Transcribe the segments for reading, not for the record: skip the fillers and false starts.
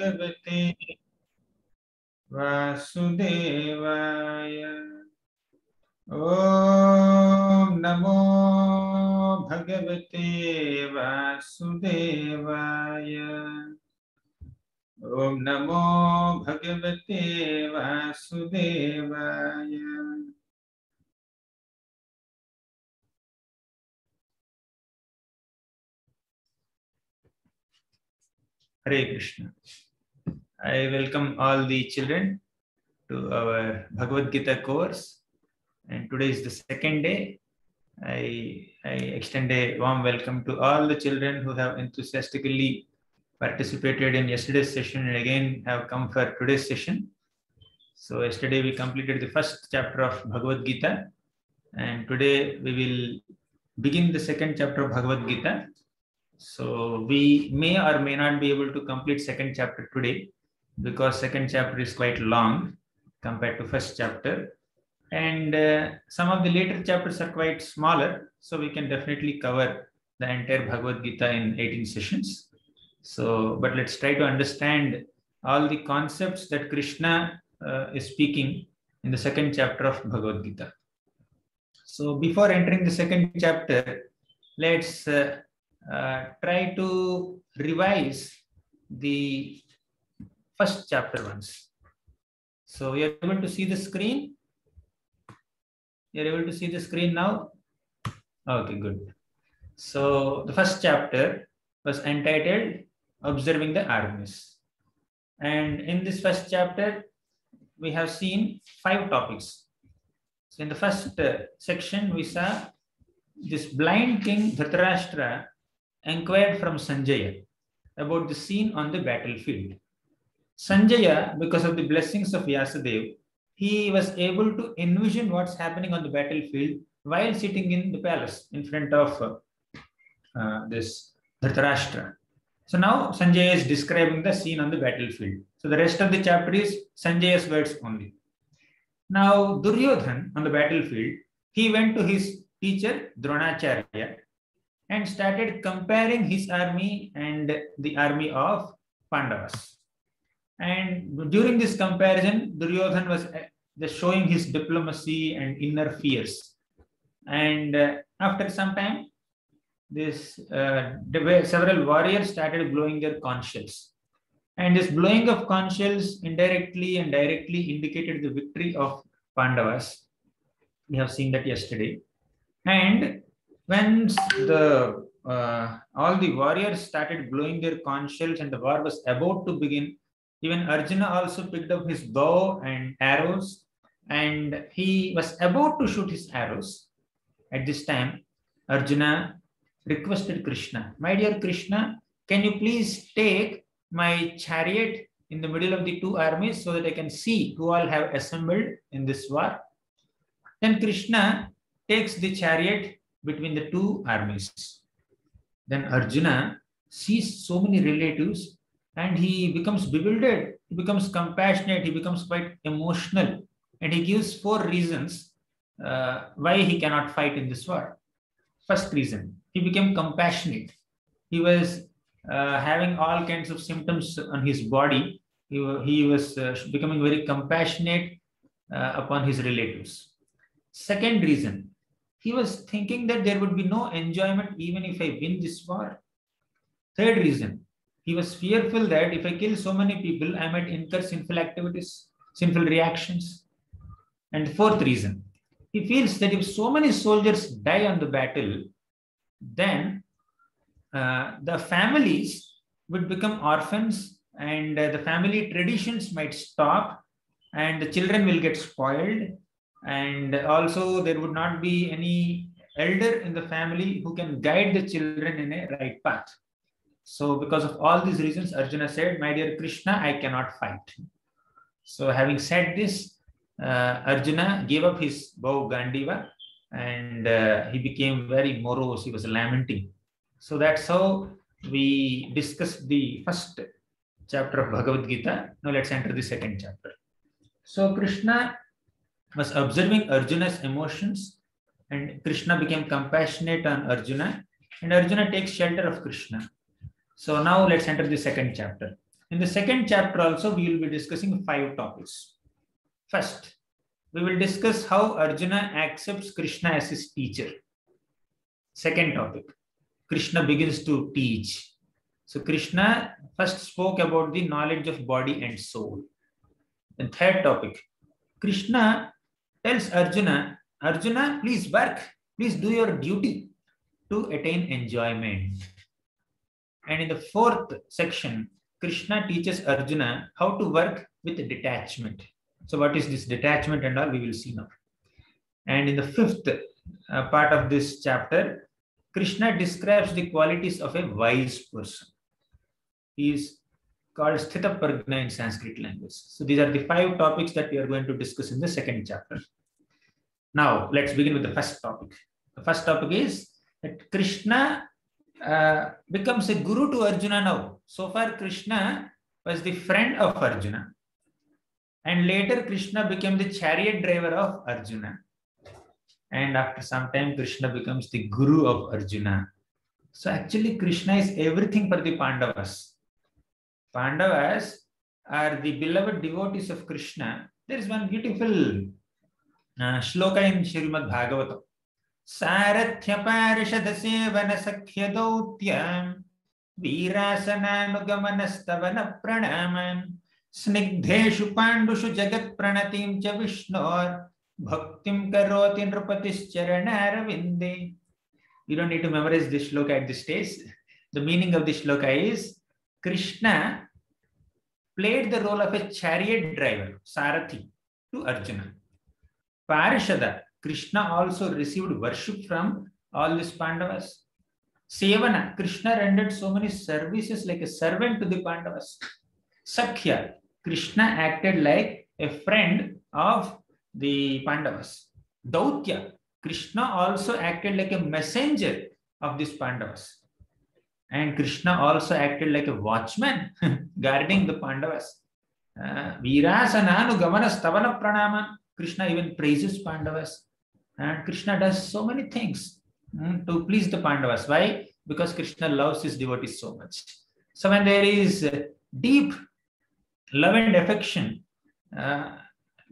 भगवते वासुदेवाय। ओम नमो भगवते वासुदेवाय। ओम नमो भगवते वासुदेवाय। Hare Krishna. I welcome all the children to our Bhagavad Gita course, and today is the second day. I extend a warm welcome to all the children who have enthusiastically participated in yesterday's session and again have come for today's session. So yesterday we completed the first chapter of Bhagavad Gita, and today we will begin the second chapter of Bhagavad Gita. So we may or may not be able to complete second chapter today because second chapter is quite long compared to first chapter, and some of the later chapters are quite smaller, so we can definitely cover the entire Bhagavad Gita in 18 sessions. So but let's try to understand all the concepts that Krishna is speaking in the second chapter of Bhagavad Gita. So before entering the second chapter, let's try to revise the first chapter once. So you are able to see the screen? You are able to see the screen now? Okay, good. So the first chapter was entitled Observing the Armies, and in this first chapter we have seen 5 topics. So in the first section we saw this blind king Dhritarashtra inquired from Sanjaya about the scene on the battlefield. Sanjaya, because of the blessings of Vyasadeva, he was able to envision what's happening on the battlefield while sitting in the palace in front of this Dhritarashtra. So now Sanjaya is describing the scene on the battlefield. So the rest of the chapter is Sanjaya's words only. Now Duryodhana on the battlefield, he went to his teacher Dronacharya and started comparing his army and the army of Pandavas. And during this comparison, Duryodhana was just showing his diplomacy and inner fears. And after some time, this several warriors started blowing their conch shells. And this blowing of conch shells indirectly and directly indicated the victory of Pandavas. We have seen that yesterday. And when the all the warriors started blowing their conch shells and the war was about to begin, even Arjuna also picked up his bow and arrows, and he was about to shoot his arrows. At this time, Arjuna requested Krishna, "My dear Krishna, can you please take my chariot in the middle of the two armies so that I can see who all have assembled in this war?" Then Krishna takes the chariot between the two armies. Then Arjuna sees so many relatives and he becomes bewildered, he becomes compassionate, he becomes quite emotional, and he gives 4 reasons why he cannot fight in this war. First reason, he became compassionate. He was having all kinds of symptoms on his body. He was becoming very compassionate upon his relatives. Second reason, he was thinking that there would be no enjoyment even if I win this war. Third reason, he was fearful that if I kill so many people, I might incur sinful activities, sinful reactions. And fourth reason, he feels that if so many soldiers die on the battle, then the families would become orphans, and the family traditions might stop, and the children will get spoiled. And also there would not be any elder in the family who can guide the children in a right path. So because of all these reasons, Arjuna said, "My dear Krishna, I cannot fight." So having said this, Arjuna gave up his bow Gandiva, and he became very morose. He was lamenting. So that's how we discussed the first chapter of Bhagavad Gita. Now let's enter the second chapter. So Krishna was observing Arjuna's emotions, and Krishna became compassionate on Arjuna, and Arjuna takes shelter of Krishna. So now let's enter the second chapter. In the second chapter also, we will be discussing 5 topics. First, we will discuss how Arjuna accepts Krishna as his teacher. Second topic, Krishna begins to teach. So Krishna first spoke about the knowledge of body and soul. And third topic, Krishna tells Arjuna, Arjuna, please work, please do your duty to attain enjoyment. And in the fourth section, Krishna teaches Arjuna how to work with detachment. So what is this detachment and all, we will see now. And in the fifth part of this chapter, Krishna describes the qualities of a wise person. He is called Sthitaprajna in Sanskrit language. So these are the 5 topics that we are going to discuss in the second chapter. Now let's begin with the first topic. The first topic is that Krishna becomes a guru to Arjuna now. So far, Krishna was the friend of Arjuna. And later, Krishna became the chariot driver of Arjuna. And after some time, Krishna becomes the guru of Arjuna. So actually, Krishna is everything for the Pandavas. Pandavas are the beloved devotees of Krishna. There is one beautiful shloka in Shrimad Bhagavatam. Sarathya parishad sevana sakhya dautyam virasananugamanastavana pranaman snigdheshu pandushu jagat pranatim cha vishnor bhaktim karoti nrupatis charanaravinde. You don't need to memorize this shloka at this stage. The meaning of this shloka is Krishna played the role of a chariot driver, Sarathi, to Arjuna. Parishada, Krishna also received worship from all these Pandavas. Sevana, Krishna rendered so many services like a servant to the Pandavas. Sakhya, Krishna acted like a friend of the Pandavas. Dautya, Krishna also acted like a messenger of these Pandavas. And Krishna also acted like a watchman guarding the Pandavas. Virasananu gamanastavana pranama. Krishna even praises Pandavas. And Krishna does so many things to please the Pandavas. Why? Because Krishna loves his devotees so much. So when there is deep love and affection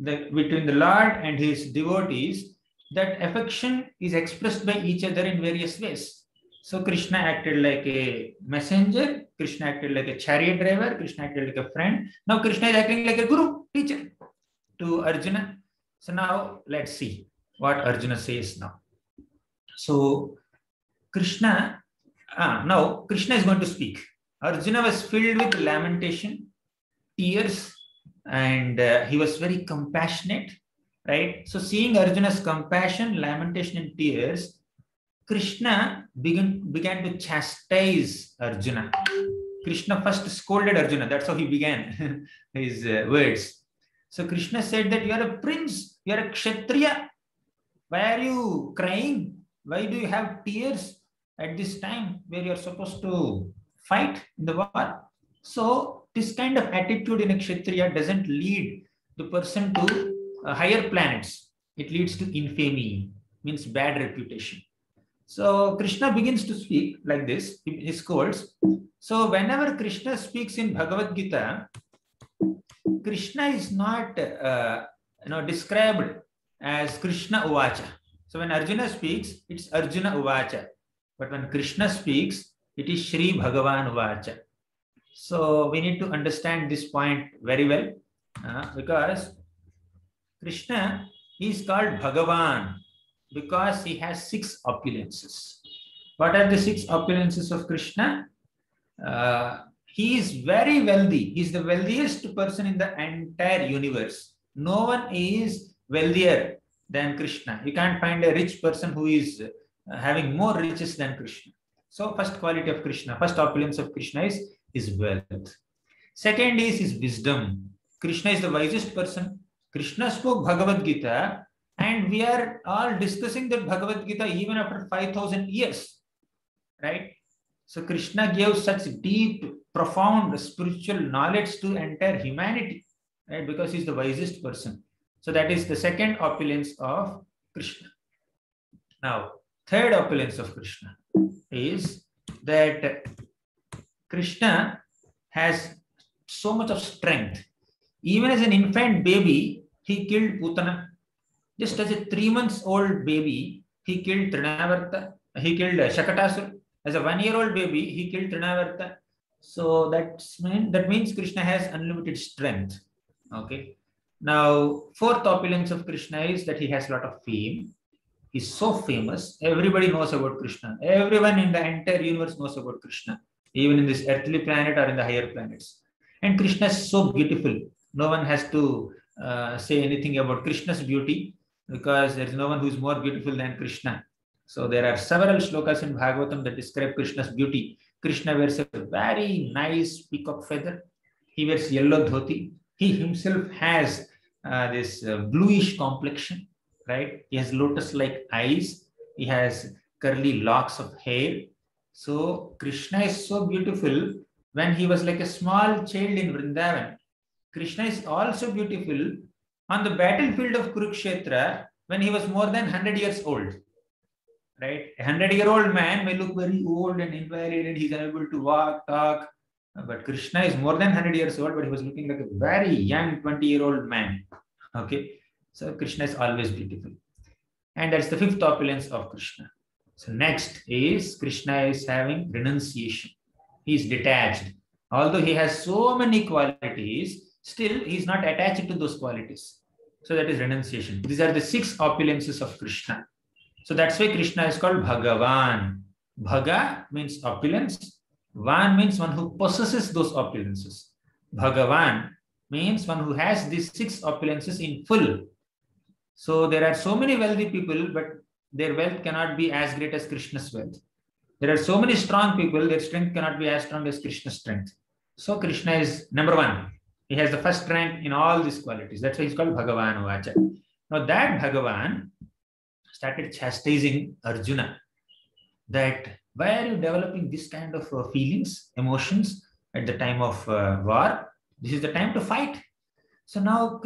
between the Lord and his devotees, that affection is expressed by each other in various ways. So Krishna acted like a messenger, Krishna acted like a chariot driver, Krishna acted like a friend. Now Krishna is acting like a guru, teacher to Arjuna. So now let's see what Arjuna says now. So Krishna is going to speak. Arjuna was filled with lamentation, tears, and he was very compassionate, right? So seeing Arjuna's compassion, lamentation, and tears, Krishna began to chastise Arjuna. Krishna first scolded Arjuna. That's how he began his words. So Krishna said that you are a prince, you are a kshatriya. Why are you crying? Why do you have tears at this time where you are supposed to fight in the war? So this kind of attitude in a kshatriya doesn't lead the person to higher planets. It leads to infamy, means bad reputation. So Krishna begins to speak like this, he scolds. So whenever Krishna speaks in Bhagavad Gita, Krishna is not described as Krishna Uvacha. So when Arjuna speaks, it's Arjuna Uvacha. But when Krishna speaks, it is Shri Bhagavan Uvacha. So we need to understand this point very well because Krishna is called Bhagavan, because he has 6 opulences. What are the 6 opulences of Krishna? He is very wealthy. He is the wealthiest person in the entire universe. No one is wealthier than Krishna. You can't find a rich person who is having more riches than Krishna. So first quality of Krishna, first opulence of Krishna is his wealth. Second is his wisdom. Krishna is the wisest person. Krishna spoke Bhagavad Gita, and we are all discussing that Bhagavad Gita even after 5,000 years, right? So Krishna gave such deep, profound spiritual knowledge to entire humanity, right? Because he's the wisest person. So that is the second opulence of Krishna. Now, third opulence of Krishna is that Krishna has so much of strength. Even as an infant baby, he killed Putana. Just as a 3-month-old baby, he killed Trinavarta. He killed Shakatasura. As a 1-year-old baby, he killed Trinavarta. So that means Krishna has unlimited strength. Okay. Now, fourth opulence of Krishna is that he has a lot of fame. He's so famous. Everybody knows about Krishna. Everyone in the entire universe knows about Krishna, even in this earthly planet or in the higher planets. And Krishna is so beautiful. No one has to say anything about Krishna's beauty, because there is no one who is more beautiful than Krishna. So there are several shlokas in Bhagavatam that describe Krishna's beauty. Krishna wears a very nice peacock feather. He wears yellow dhoti. He himself has this bluish complexion, right? He has lotus-like eyes. He has curly locks of hair. So Krishna is so beautiful. When he was like a small child in Vrindavan, Krishna is also beautiful on the battlefield of Kurukshetra when he was more than 100 years old, right? A 100-year-old man may look very old and invalid, he's unable to walk, talk, but Krishna is more than 100 years old, but he was looking like a very young 20-year-old man, okay? So Krishna is always beautiful. And that's the fifth opulence of Krishna. So next is Krishna is having renunciation. He is detached. Although he has so many qualities, still he is not attached to those qualities. So that is renunciation. These are the six opulences of Krishna. So that's why Krishna is called Bhagavan. Bhaga means opulence. Van means one who possesses those opulences. Bhagavan means one who has these six opulences in full. So there are so many wealthy people, but their wealth cannot be as great as Krishna's wealth. There are so many strong people, their strength cannot be as strong as Krishna's strength. So Krishna is number one. He has the first rank in all these qualities. That's why he's called Bhagavan Vacha. Now that Bhagavan started chastising Arjuna, that why are you developing this kind of feelings, emotions at the time of war? This is the time to fight. So now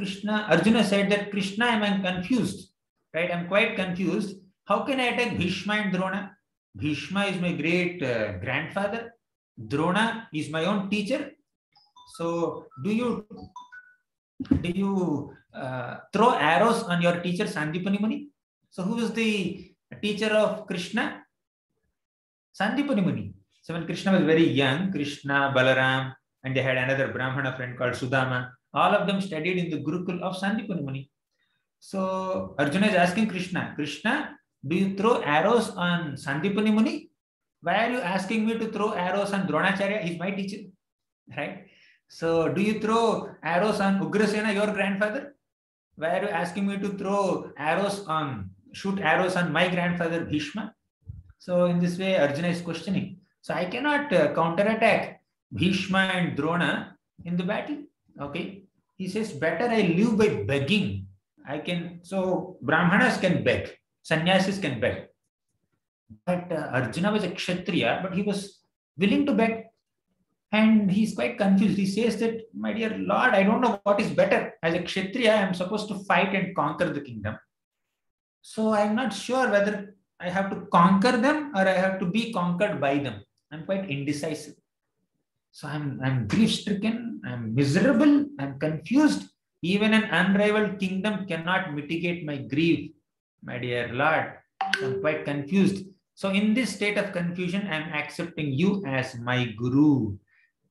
Arjuna said that, Krishna, I'm confused, right? I'm quite confused. How can I attack Bhishma and Drona? Bhishma is my great grandfather. Drona is my own teacher. So do you throw arrows on your teacher Sandipani Muni? So who is the teacher of Krishna? Sandipani Muni. So when Krishna was very young, Krishna, Balaram, and they had another Brahmana friend called Sudama. All of them studied in the Gurukul of Sandipani Muni. So Arjuna is asking Krishna, Krishna, do you throw arrows on Sandipani Muni? Why are you asking me to throw arrows on Dronacharya? He's my teacher, right? So do you throw arrows on Ugrasena, your grandfather? Why are you asking me to shoot arrows on my grandfather Bhishma? So in this way, Arjuna is questioning. So I cannot counterattack Bhishma and Drona in the battle. Okay. He says, better I live by begging. So Brahmanas can beg. Sannyasis can beg. But Arjuna was a Kshatriya, but he was willing to beg. And he's quite confused. He says that, my dear Lord, I don't know what is better. As a Kshatriya, I'm supposed to fight and conquer the kingdom. So I'm not sure whether I have to conquer them or I have to be conquered by them. I'm quite indecisive. So I'm grief-stricken, I'm miserable, I'm confused. Even an unrivaled kingdom cannot mitigate my grief. My dear Lord, I'm quite confused. So in this state of confusion, I'm accepting you as my guru.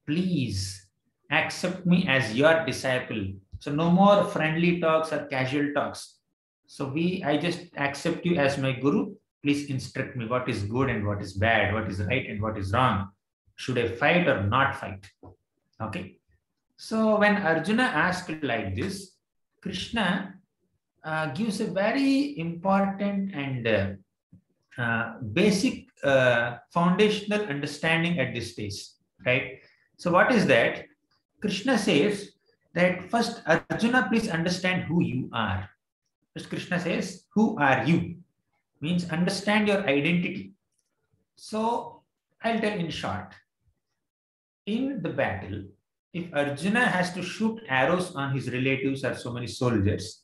Please accept me as your disciple. So no more friendly talks or casual talks. So I just accept you as my guru. Please instruct me what is good and what is bad, what is right and what is wrong. Should I fight or not fight? Okay. So when Arjuna asked like this, Krishna gives a very important and basic foundational understanding at this stage, right? So what is that? Krishna says that first, Arjuna, please understand who you are. First Krishna says, who are you? Means understand your identity. So I'll tell in short. In the battle, if Arjuna has to shoot arrows on his relatives or so many soldiers,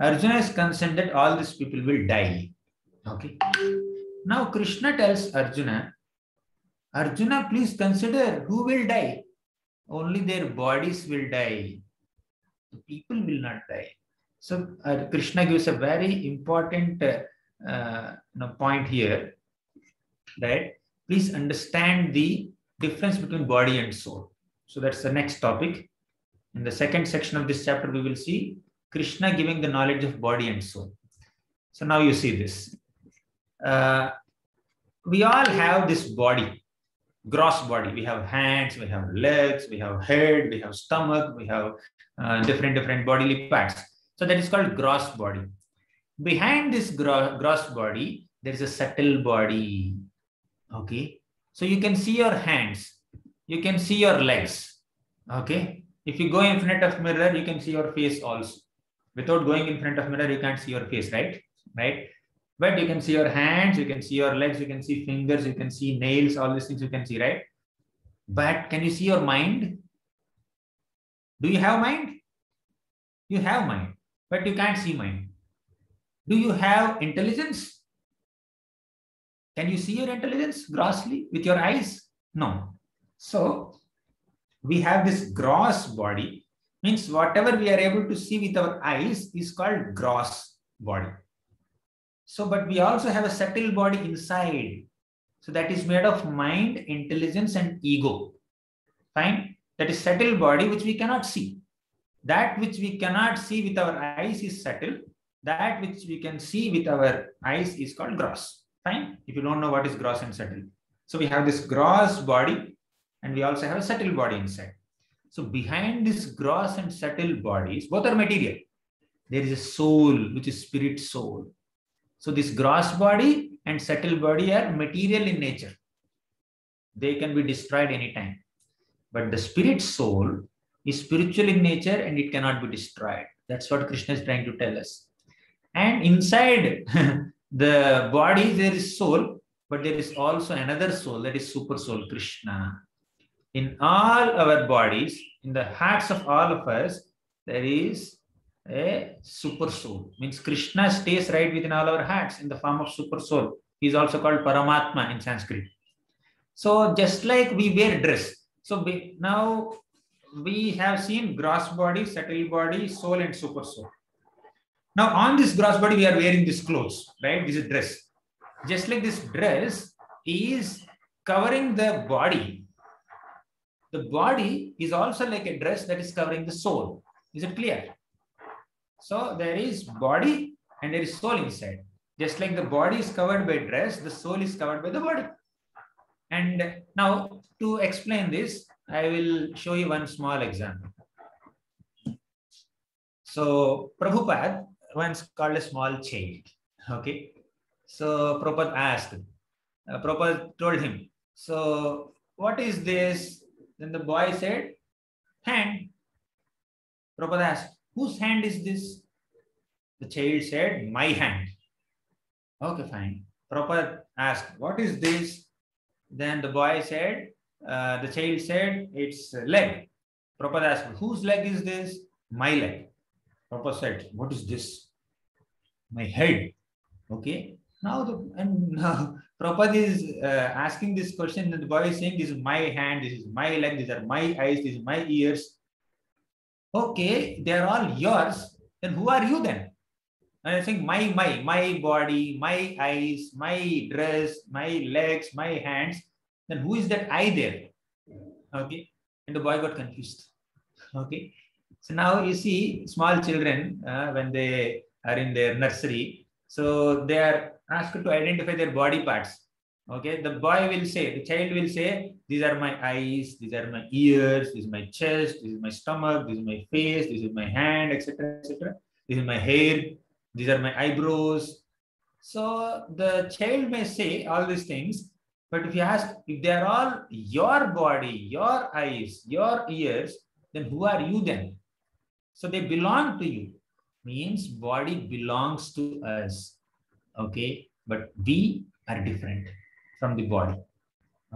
Arjuna is concerned that all these people will die. Okay. Now Krishna tells Arjuna, Arjuna, please consider who will die. only their bodies will die. The people will not die. So Krishna gives a very important point here, right? Please understand the difference between body and soul. So that's the next topic. In the second section of this chapter, we will see Krishna giving the knowledge of body and soul. So now you see this. We all have this body, gross body. We have hands, we have legs, we have head, we have stomach, we have different bodily parts. So that is called gross body. Behind this gross body, there is a subtle body. Okay. So you can see your hands. You can see your legs. Okay. If you go in front of mirror, you can see your face also. Without going in front of mirror, you can't see your face, right? Right. But you can see your hands, you can see your legs, you can see fingers, you can see nails, all these things you can see, right? But can you see your mind? Do you have mind? You have mind, but you can't see mind. Do you have intelligence? Can you see your intelligence grossly with your eyes? No. So we have this gross body, means whatever we are able to see with our eyes is called gross body. So, but we also have a subtle body inside. So that is made of mind, intelligence, and ego. Fine. That is subtle body, which we cannot see. That which we cannot see with our eyes is subtle. That which we can see with our eyes is called gross. Fine. If you don't know what is gross and subtle. So we have this gross body and we also have a subtle body inside. So behind this gross and subtle bodies, both are material. There is a soul, which is spirit soul. So this gross body and subtle body are material in nature. They can be destroyed anytime. But the spirit soul is spiritual in nature and it cannot be destroyed. That's what Krishna is trying to tell us. And inside the body, there is soul, but there is also another soul, that is supersoul, Krishna. In all our bodies, in the hearts of all of us, there is a super soul, means Krishna stays right within all our hearts in the form of super soul. He is also called Paramatma in Sanskrit. So just like we wear dress. So now we have seen gross body, subtle body, soul and super soul. Now on this gross body, we are wearing this clothes, right? This is dress. Just like this dress is covering the body is also like a dress that is covering the soul. Is it clear? So there is body and there is soul inside. Just like the body is covered by dress, the soul is covered by the body. And now to explain this, I will show you one small example. So Prabhupada once called a small child. Okay. So Prabhupada asked, Prabhupada told him, so what is this? Then the boy said, hand. Prabhupada asked, whose hand is this? The child said, my hand. Okay, fine. Prabhupada asked, what is this? Then the boy said, the child said, it's leg. Prabhupada asked, whose leg is this? My leg. Prabhupada said, what is this? My head. Okay. Now, Prabhupada is asking this question and the boy is saying, this is my hand, this is my leg, these are my eyes, these are my ears. Okay, they are all yours. Then who are you then? And I think my body, my eyes, my dress, my legs, my hands. Then who is that I there? Okay. And the boy got confused. Okay. So now you see small children when they are in their nursery. So they are asked to identify their body parts. Okay. The boy will say, the child will say, these are my eyes, these are my ears, this is my chest, this is my stomach, this is my face, this is my hand, etc., etc. This is my hair, these are my eyebrows. So the child may say all these things, but if you ask, if they are all your body, your eyes, your ears, then who are you then? So they belong to you, means body belongs to us. Okay. But we are different from the body.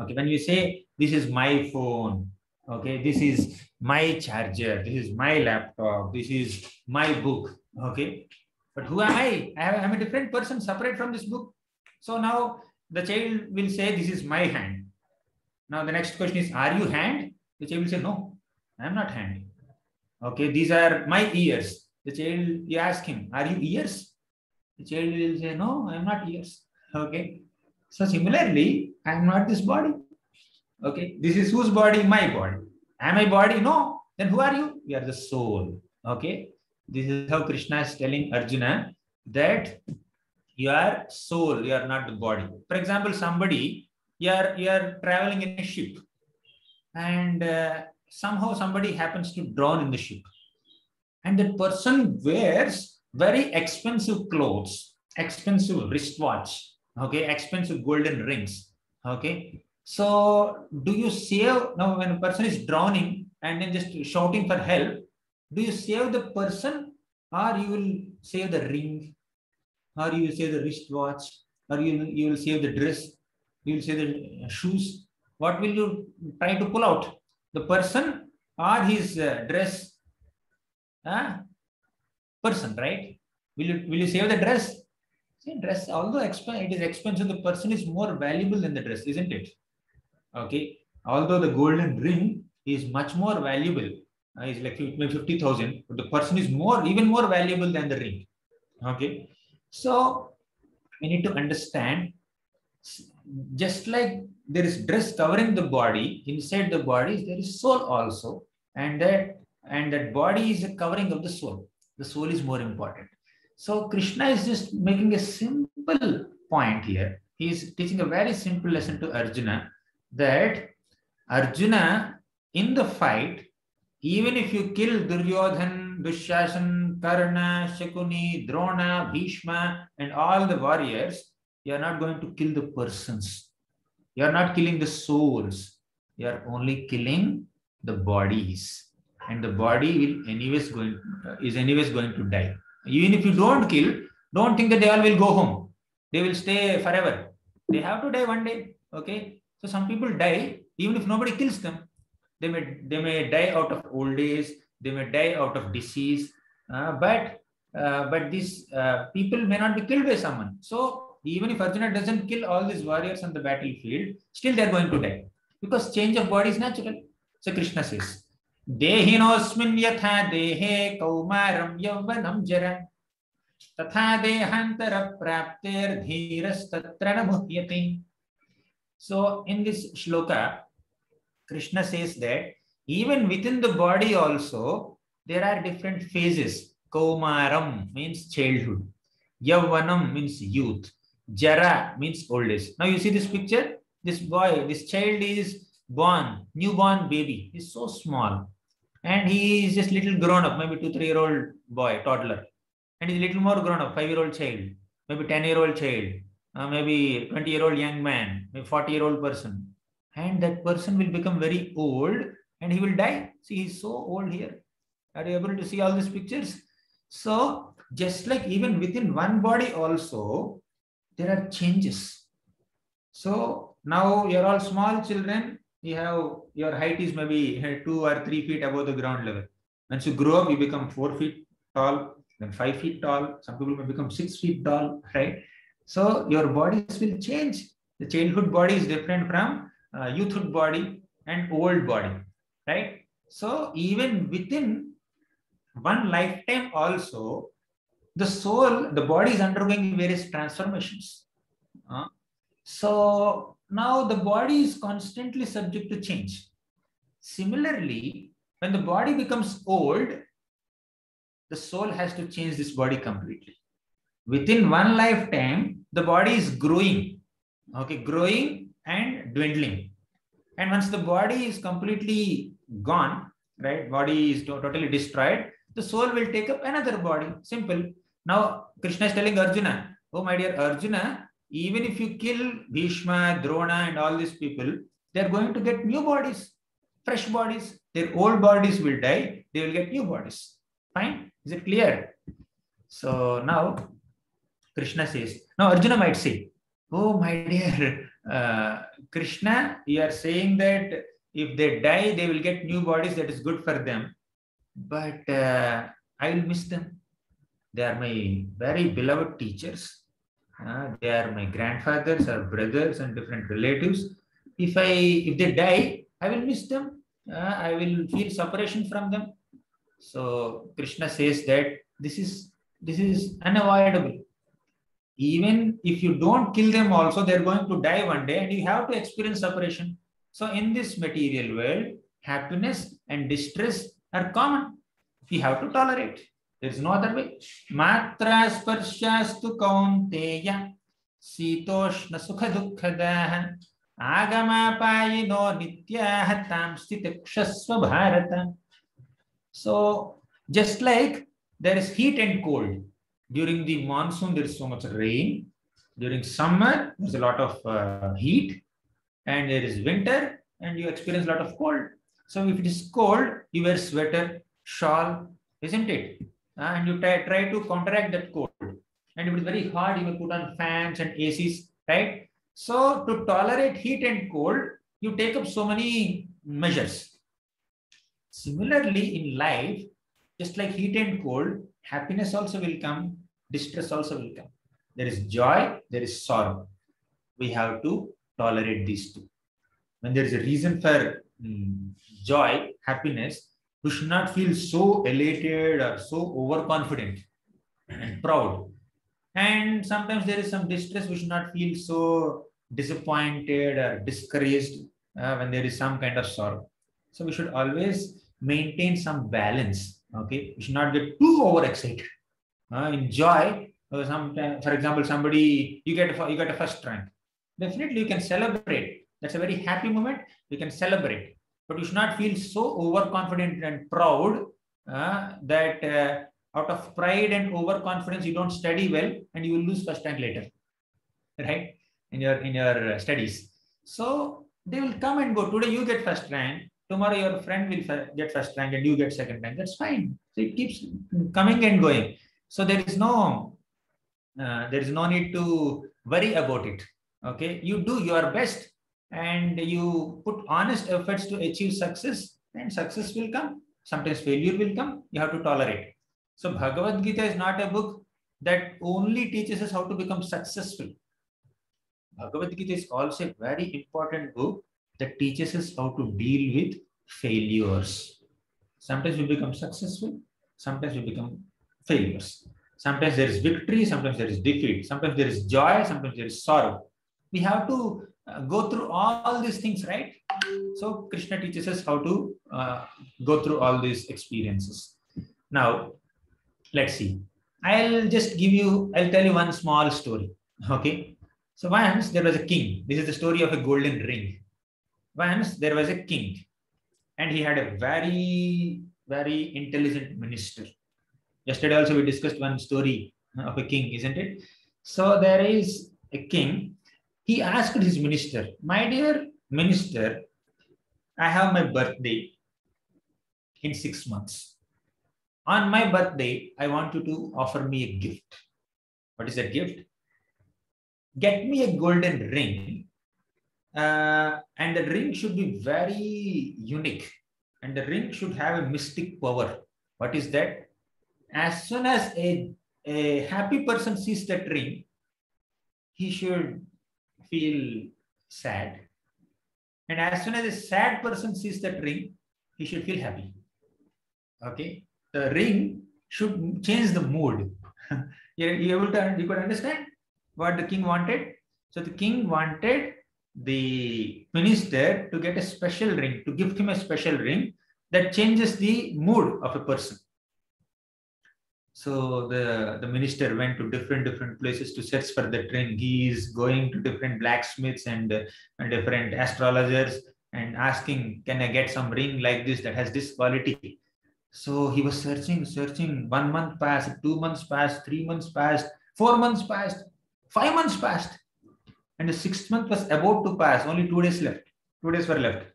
Okay, when you say, this is my phone, okay, this is my charger, this is my laptop, this is my book, okay, but who am I? I'm a different person separate from this book. So now the child will say, this is my hand. Now the next question is, are you hand? The child will say, no, I am not hand. Okay, these are my ears. The child, you ask him, are you ears? The child will say, no, I am not ears. Okay. So similarly, I am not this body. Okay. This is whose body? My body. Am I body? No. Then who are you? We are the soul. Okay. This is how Krishna is telling Arjuna that you are soul, you are not the body. For example, somebody, you are traveling in a ship and somehow somebody happens to drown in the ship. And that person wears very expensive clothes, expensive wristwatch, okay, expensive golden rings, okay. So do you save, now when a person is drowning and then just shouting for help, do you save the person or you will save the ring or you will save the wristwatch or you will save the dress, you will save the shoes? What will you try to pull out? The person or his dress? Person, right? Will you save the dress? See, dress, although it is expensive, the person is more valuable than the dress, isn't it? Okay. Although the golden ring is much more valuable, is like 50,000, but the person is even more valuable than the ring. Okay. So we need to understand, just like there is dress covering the body, inside the body there is soul also, and that body is a covering of the soul. The soul is more important. So Krishna is just making a simple point here. He is teaching a very simple lesson to Arjuna, that Arjuna, in the fight, even if you kill Duryodhana, Dushasan, Karna, Shakuni, Drona, Bhishma and all the warriors, you are not going to kill the persons. You are not killing the souls. You are only killing the bodies. And the body is anyways going to die. Even if you don't kill, don't think that they all will go home. They will stay forever. They have to die one day. Okay. So some people die even if nobody kills them. They may die out of old age. They may die out of disease. But these people may not be killed by someone. So even if Arjuna doesn't kill all these warriors on the battlefield, still they are going to die, because change of body is natural. So Krishna says, Dehinosmin yatha dehe kaumaram yavvanam jara tatha dehantara prapter dhiras tatrana muhyati. So in this shloka, Krishna says that even within the body also, there are different phases. Kaumaram means childhood. Yavvanam means youth. Jara means old age. Now you see this picture? This boy, this child is born, newborn baby. He's so small. And he is just little grown up, maybe 2-3-year-old boy, toddler. And he's a little more grown up, 5-year-old child, maybe 10-year-old child, maybe 20-year-old young man, maybe 40-year-old person. And that person will become very old and he will die. See, he's so old here. Are you able to see all these pictures? So just like even within one body also, there are changes. So now you're all small children. You have, your height is maybe 2 or 3 feet above the ground level. Once you grow up, you become 4 feet tall, then 5 feet tall. Some people may become 6 feet tall, right? So your bodies will change. The childhood body is different from youthhood body and old body, right? So even within one lifetime also, the soul, the body is undergoing various transformations. So now the body is constantly subject to change. Similarly, when the body becomes old, the soul has to change this body completely. Within one lifetime, the body is growing, okay, growing and dwindling. And once the body is completely gone, right, body is totally destroyed, the soul will take up another body. Simple. Now, Krishna is telling Arjuna, oh my dear Arjuna, even if you kill Bhishma, Drona and all these people, they're going to get new bodies, fresh bodies. Their old bodies will die. They will get new bodies. Fine? Is it clear? So now, Krishna says, now Arjuna might say, oh my dear Krishna, you are saying that if they die, they will get new bodies. That is good for them. But I will miss them. They are my very beloved teachers. They are my grandfathers or brothers and different relatives. If they die, I will miss them. I will feel separation from them. So Krishna says that this is unavoidable. Even if you don't kill them also, they're going to die one day, and you have to experience separation. So in this material world, happiness and distress are common. We have to tolerate. There is no other way. Matra sparshastu kaunteya sitoshna sukha dukha dahan agamapayino nityahatam stitakshasva bharata. So just like there is heat and cold. During the monsoon, there is so much rain. During summer, there is a lot of heat, and there is winter, and you experience a lot of cold. So if it is cold, you wear sweater, shawl, isn't it? And you try to counteract that cold. And if it is very hot, you will put on fans and ACs, right? So to tolerate heat and cold, you take up so many measures. Similarly, in life, just like heat and cold, happiness also will come, distress also will come. There is joy, there is sorrow. We have to tolerate these two. When there is a reason for joy, happiness, we should not feel so elated or so overconfident and proud. And sometimes there is some distress, we should not feel so disappointed or discouraged when there is some kind of sorrow. So we should always maintain some balance. Okay, you should not get too overexcited. In joy, sometimes, for example, somebody you get a first rank. Definitely, you can celebrate. That's a very happy moment. You can celebrate, but you should not feel so overconfident and proud that out of pride and overconfidence you don't study well and you will lose first rank later, right? In your studies. So they will come and go. Today you get first rank. Tomorrow your friend will get first rank and you get second rank. That's fine. So it keeps coming and going. So there is no need to worry about it. Okay, you do your best and you put honest efforts to achieve success, and success will come. Sometimes failure will come. You have to tolerate. So Bhagavad Gita is not a book that only teaches us how to become successful. Bhagavad Gita is also a very important book that teaches us how to deal with failures. Sometimes we become successful, sometimes we become failures. Sometimes there is victory, sometimes there is defeat, sometimes there is joy, sometimes there is sorrow. We have to go through all these things, right? So Krishna teaches us how to go through all these experiences. Now, let's see. I'll tell you one small story. Okay. So once there was a king. This is the story of a golden ring. Once there was a king, and he had a very, very intelligent minister. Yesterday also we discussed one story of a king, isn't it? So there is a king. He asked his minister, "My dear minister, I have my birthday in 6 months. On my birthday, I want you to offer me a gift. What is that gift? Get me a golden ring. And the ring should be very unique, and the ring should have a mystic power. What is that? As soon as a happy person sees that ring, he should feel sad, and as soon as a sad person sees that ring, he should feel happy. Okay, the ring should change the mood." You could understand what the king wanted. So the king wanted the minister to get a special ring, to gift him a special ring that changes the mood of a person. So the minister went to different places to search for that ring. He is going to different blacksmiths and different astrologers and asking, "Can I get some ring like this that has this quality?" So he was searching. 1 month passed, 2 months passed, 3 months passed, 4 months passed, 5 months passed. And the 6th month was about to pass. Only 2 days left. 2 days were left.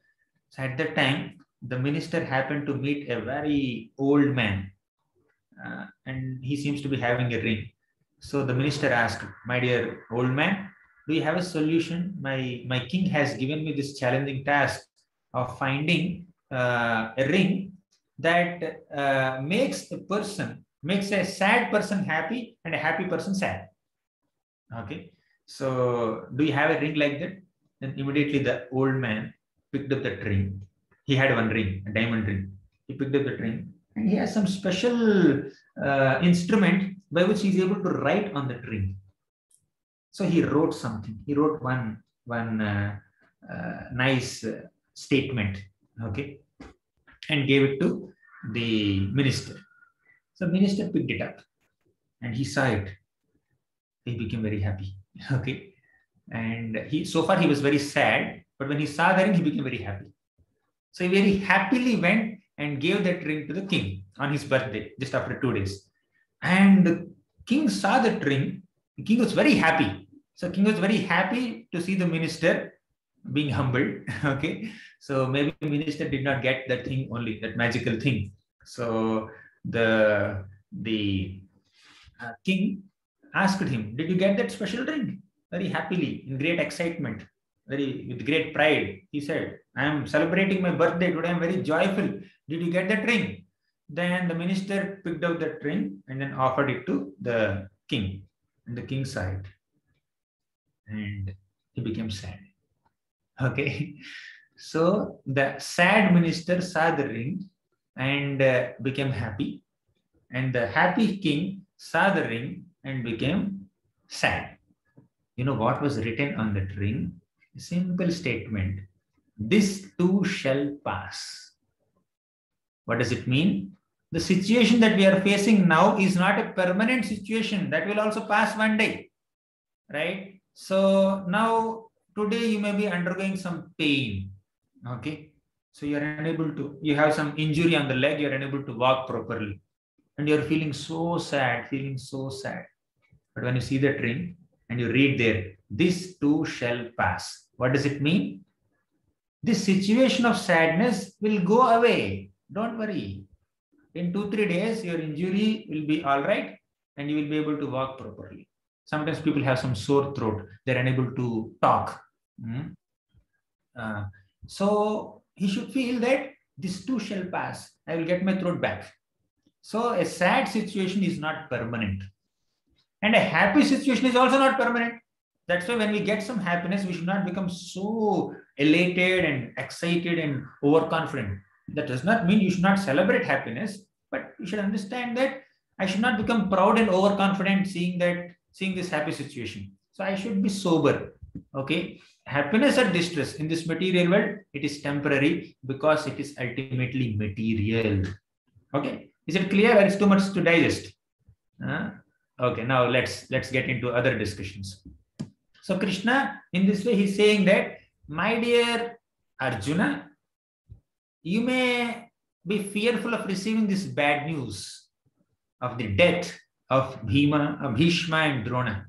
So at that time, the minister happened to meet a very old man, and he seems to be having a ring. So the minister asked, "My dear old man, do you have a solution? My king has given me this challenging task of finding a ring that makes a sad person happy and a happy person sad. Okay. So do you have a ring like that?" Then immediately the old man picked up that ring. he had one ring, a diamond ring. He picked up that ring and he has some special instrument by which he is able to write on that ring. So he wrote something. He wrote one nice statement, okay, and gave it to the minister. So minister picked it up and he saw it. He became very happy, okay. And he, so far he was very sad, but when he saw the ring, he became very happy. So he very happily went and gave that ring to the king on his birthday, just after 2 days. And the king saw that ring. The king was very happy. So king was very happy to see the minister being humbled, okay. So maybe the minister did not get that thing only, that magical thing. So the king asked him, did you get that special ring? Very happily, in great excitement, with great pride, he said, I am celebrating my birthday today, I am very joyful. Did you get that ring? Then the minister picked up that ring and then offered it to the king. And the king saw it. And he became sad. Okay. So the sad minister saw the ring and became happy. And the happy king saw the ring and became sad. You know what was written on that ring? A simple statement. This too shall pass. What does it mean? The situation that we are facing now is not a permanent situation. That will also pass one day, right? So now today you may be undergoing some pain, okay? So you are unable to, you have some injury on the leg, you are unable to walk properly. And you are feeling so sad, feeling so sad. But when you see that ring, and you read there, this too shall pass. What does it mean? This situation of sadness will go away. Don't worry. In 2-3 days, your injury will be all right and you will be able to walk properly. Sometimes people have some sore throat. They're unable to talk. So he should feel that this too shall pass. I will get my throat back. So a sad situation is not permanent. And a happy situation is also not permanent. That's why when we get some happiness, we should not become so elated and excited and overconfident. That does not mean you should not celebrate happiness, but you should understand that I should not become proud and overconfident seeing this happy situation. So I should be sober. Okay. Happiness or distress in this material world, it is temporary because it is ultimately material. Okay. Is it clear or it's too much to digest? Okay, now let's get into other discussions. So Krishna, in this way, he's saying that, my dear Arjuna, you may be fearful of receiving this bad news of the death of Bhishma and Drona.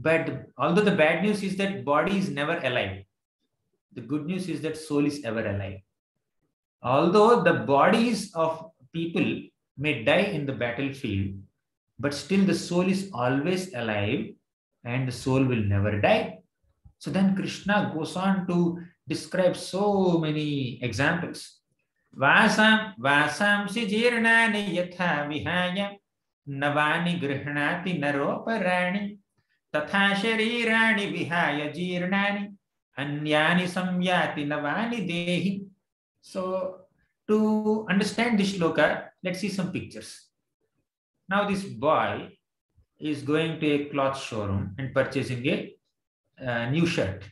But although the bad news is that body is never alive, the good news is that soul is ever alive. Although the bodies of people may die in the battlefield, but still the soul is always alive and the soul will never die. So then Krishna goes on to describe so many examples. Vasam vasamsi jirnani yatha vihaya navani grihnati naroparani tatha sharirani vihaya jirnani anyani samyati navani dehi. So to understand this shloka, let's see some pictures. Now this boy is going to a cloth showroom and purchasing a new shirt.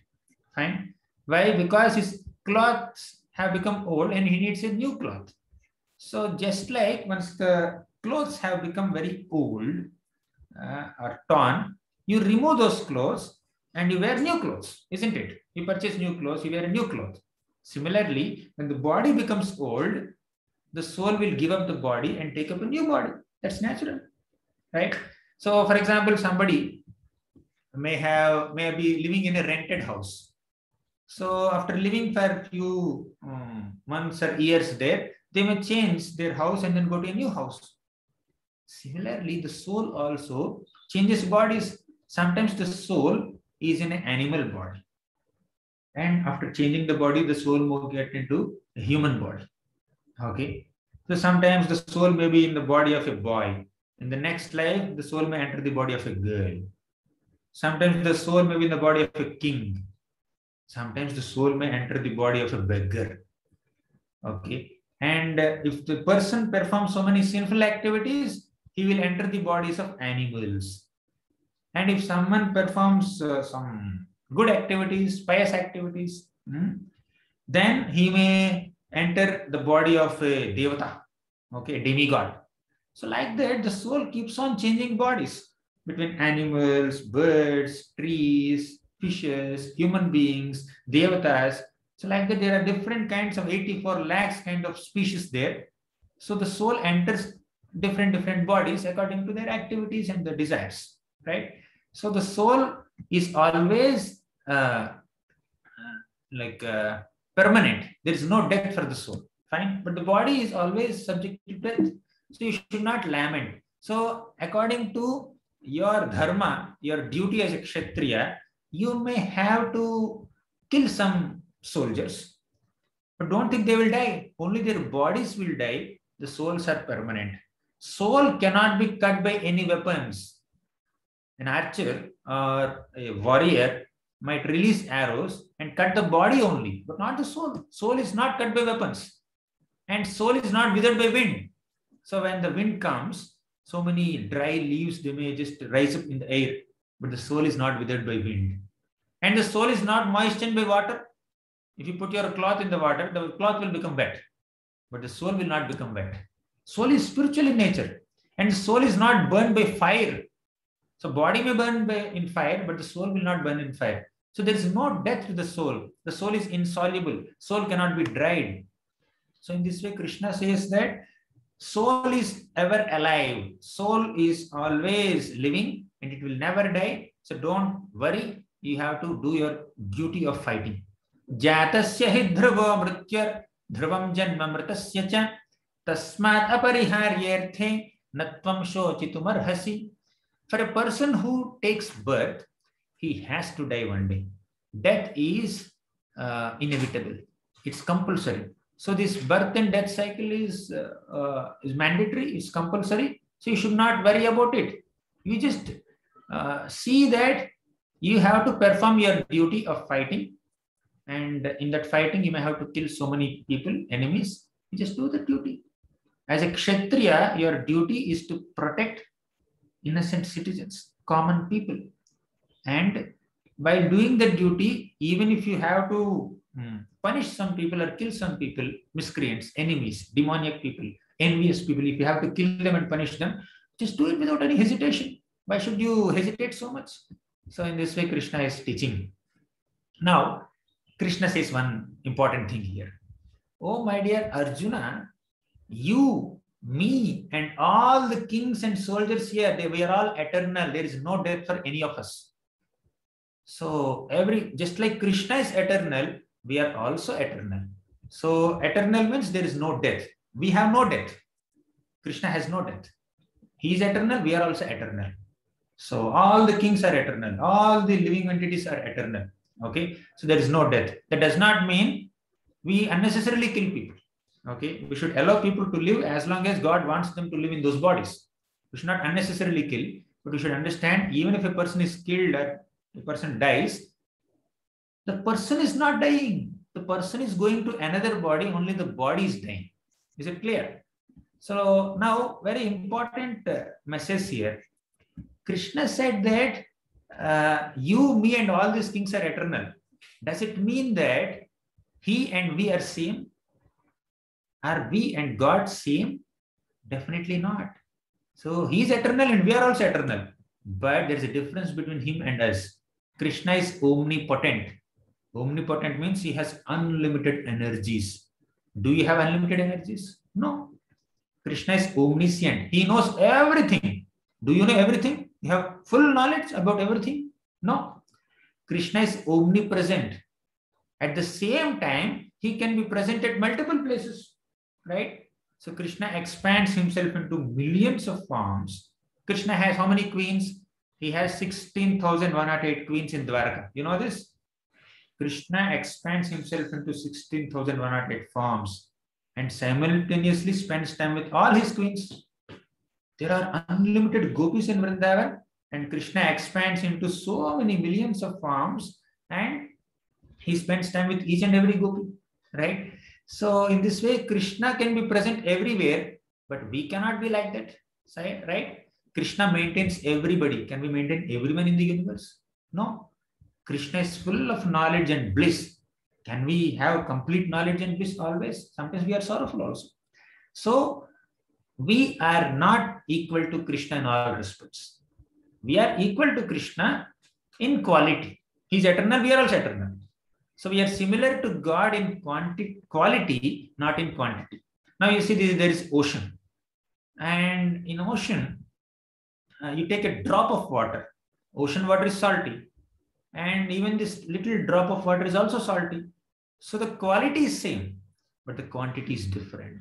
Fine. Why? Because his clothes have become old and he needs a new cloth. So just like once the clothes have become very old or torn, you remove those clothes and you wear new clothes, isn't it? You purchase new clothes, you wear a new cloth. Similarly, when the body becomes old, the soul will give up the body and take up a new body. That's natural, right? So, for example, somebody may be living in a rented house. So, after living for a few months or years there, they may change their house and then go to a new house. Similarly, the soul also changes bodies. Sometimes the soul is in an animal body. And after changing the body, the soul will get into a human body, okay? So sometimes the soul may be in the body of a boy. In the next life, the soul may enter the body of a girl. Sometimes the soul may be in the body of a king. Sometimes the soul may enter the body of a beggar. Okay. And if the person performs so many sinful activities, he will enter the bodies of animals. And if someone performs some good activities, pious activities, then he may enter the body of a devata, okay, a demigod. So like that, the soul keeps on changing bodies between animals, birds, trees, fishes, human beings, devatas. So like that, there are different kinds of 84 lakhs kind of species there. So the soul enters different bodies according to their activities and their desires, right? So the soul is always permanent. There is no death for the soul, fine. But the body is always subject to death. So you should not lament. So according to your dharma, your duty as a kshatriya, you may have to kill some soldiers. But don't think they will die. Only their bodies will die. The souls are permanent. Soul cannot be cut by any weapons. An archer or a warrior might release arrows and cut the body only, but not the soul. Soul is not cut by weapons. And soul is not withered by wind. So when the wind comes, so many dry leaves, they may just rise up in the air, but the soul is not withered by wind. And the soul is not moistened by water. If you put your cloth in the water, the cloth will become wet, but the soul will not become wet. Soul is spiritual in nature, and soul is not burned by fire. So body may burn in fire, but the soul will not burn in fire. So there is no death to the soul. The soul is insoluble. Soul cannot be dried. So in this way, Krishna says that soul is ever alive. Soul is always living and it will never die. So don't worry. You have to do your duty of fighting. Jatasya hi dhruvo mrityar dhruvam janma mritasya cha tasmat apariharyarthe natvam shochitumarhasi. For a person who takes birth, he has to die one day. Death is inevitable. It's compulsory. So this birth and death cycle is mandatory, it's compulsory. So you should not worry about it. You just see that you have to perform your duty of fighting. And in that fighting, you may have to kill so many people, enemies. You just do the duty. As a kshatriya, your duty is to protect innocent citizens, common people. And by doing the duty, even if you have to punish some people or kill some people, miscreants, enemies, demoniac people, envious people, if you have to kill them and punish them, just do it without any hesitation. Why should you hesitate so much? So in this way, Krishna is teaching. Now, Krishna says one important thing here. Oh, my dear Arjuna, you, me, and all the kings and soldiers here, we are all eternal. There is no death for any of us. So just like Krishna is eternal, we are also eternal. So eternal means there is no death. We have no death. Krishna has no death. He is eternal. We are also eternal. So all the kings are eternal. All the living entities are eternal. Okay. So there is no death. That does not mean we unnecessarily kill people. Okay. We should allow people to live as long as God wants them to live in those bodies. We should not unnecessarily kill, but we should understand even if a person is killed or a person dies, the person is not dying. The person is going to another body, only the body is dying. Is it clear? So now, very important message here. Krishna said that you, me, and all these things are eternal. Does it mean that he and we are same? Are we and God same? Definitely not. So he is eternal and we are also eternal. But there is a difference between him and us. Krishna is omnipotent. Omnipotent means he has unlimited energies. Do you have unlimited energies? No. Krishna is omniscient. He knows everything. Do you know everything? You have full knowledge about everything? No. Krishna is omnipresent. At the same time, he can be present at multiple places, right? So Krishna expands himself into millions of forms. Krishna has how many queens? He has 16,108 queens in Dwaraka. You know this? Krishna expands himself into 16,108 forms and simultaneously spends time with all his queens. There are unlimited gopis in Vrindavan, and Krishna expands into so many millions of forms and he spends time with each and every gopi, right? So in this way, Krishna can be present everywhere, but we cannot be like that, right? Krishna maintains everybody. Can we maintain everyone in the universe? No. Krishna is full of knowledge and bliss. Can we have complete knowledge and bliss always? Sometimes we are sorrowful also. So we are not equal to Krishna in all respects. We are equal to Krishna in quality. He is eternal, we are also eternal. So we are similar to God in quality, not in quantity. Now you see there is ocean. And in ocean, you take a drop of water. Ocean water is salty. And even this little drop of water is also salty. So the quality is same, but the quantity is different.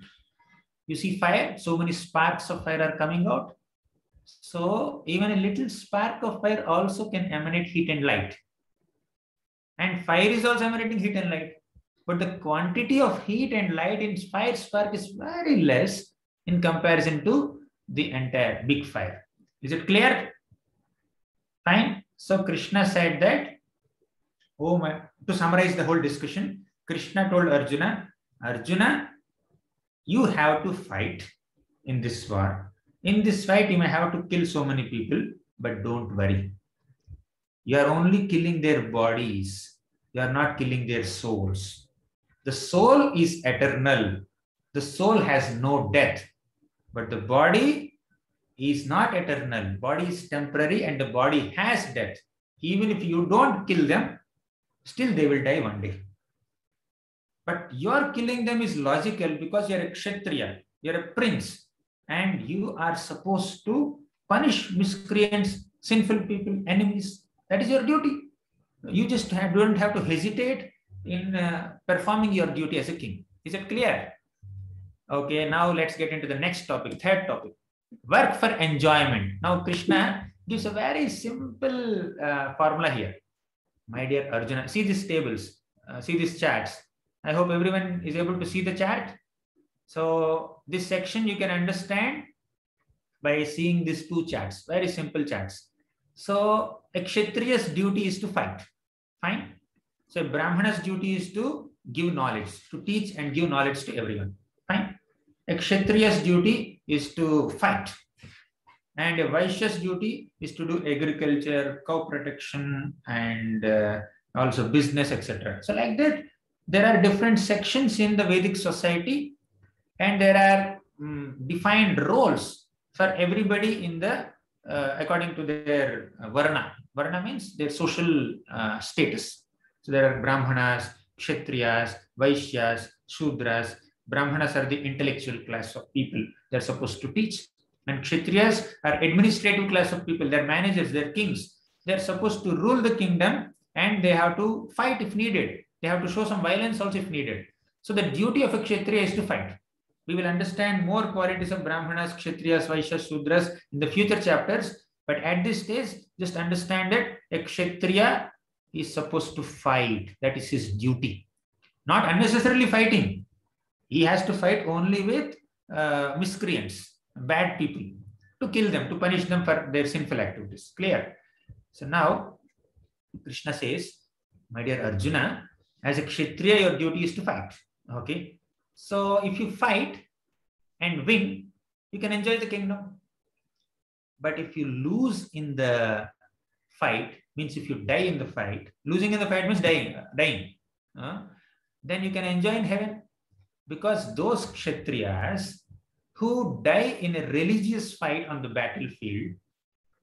You see fire, so many sparks of fire are coming out. So even a little spark of fire also can emanate heat and light. And fire is also emanating heat and light. But the quantity of heat and light in fire spark is very less in comparison to the entire big fire. Is it clear? Fine. So Krishna said that, to summarize the whole discussion, Krishna told Arjuna, Arjuna, you have to fight in this war. In this fight, you may have to kill so many people, but don't worry. You are only killing their bodies. You are not killing their souls. The soul is eternal. The soul has no death, but the body is not eternal. Body is temporary and the body has death. Even if you don't kill them, still they will die one day. But your killing them is logical because you are a kshatriya, you are a prince, and you are supposed to punish miscreants, sinful people, enemies. That is your duty. You just don't have to hesitate in performing your duty as a king. Is it clear? Okay, now let's get into the next topic, third topic. Work for enjoyment. Now Krishna gives a very simple formula here. My dear Arjuna, see these tables, see these charts. I hope everyone is able to see the chart. So this section you can understand by seeing these two charts, very simple charts. So a Kshatriya's duty is to fight. Fine. So a Brahmana's duty is to give knowledge, to teach and give knowledge to everyone. Fine. A Kshatriya's duty is to fight. And a Vaishya's duty is to do agriculture, cow protection, and also business, etc. So like that, there are different sections in the Vedic society, and there are defined roles for everybody in the according to their varna. Varna means their social status. So there are Brahmanas, Kshatriyas, Vaishyas, Shudras. Brahmanas are the intellectual class of people. They're supposed to teach. And Kshatriyas are administrative class of people. They're managers, they're kings. They're supposed to rule the kingdom, and they have to fight if needed. They have to show some violence also if needed. So the duty of a Kshatriya is to fight. We will understand more qualities of Brahmanas, Kshatriyas, Vaishyas, Sudras in the future chapters. But at this stage, just understand that a Kshatriya is supposed to fight. That is his duty. Not unnecessarily fighting. He has to fight only with miscreants, bad people, to kill them, to punish them for their sinful activities. Clear? So now, Krishna says, my dear Arjuna, as a Kshatriya, your duty is to fight. Okay. So if you fight and win, you can enjoy the kingdom. But if you lose in the fight, means if you die in the fight, losing in the fight means dying. Then you can enjoy in heaven. Because those Kshatriyas who die in a religious fight on the battlefield,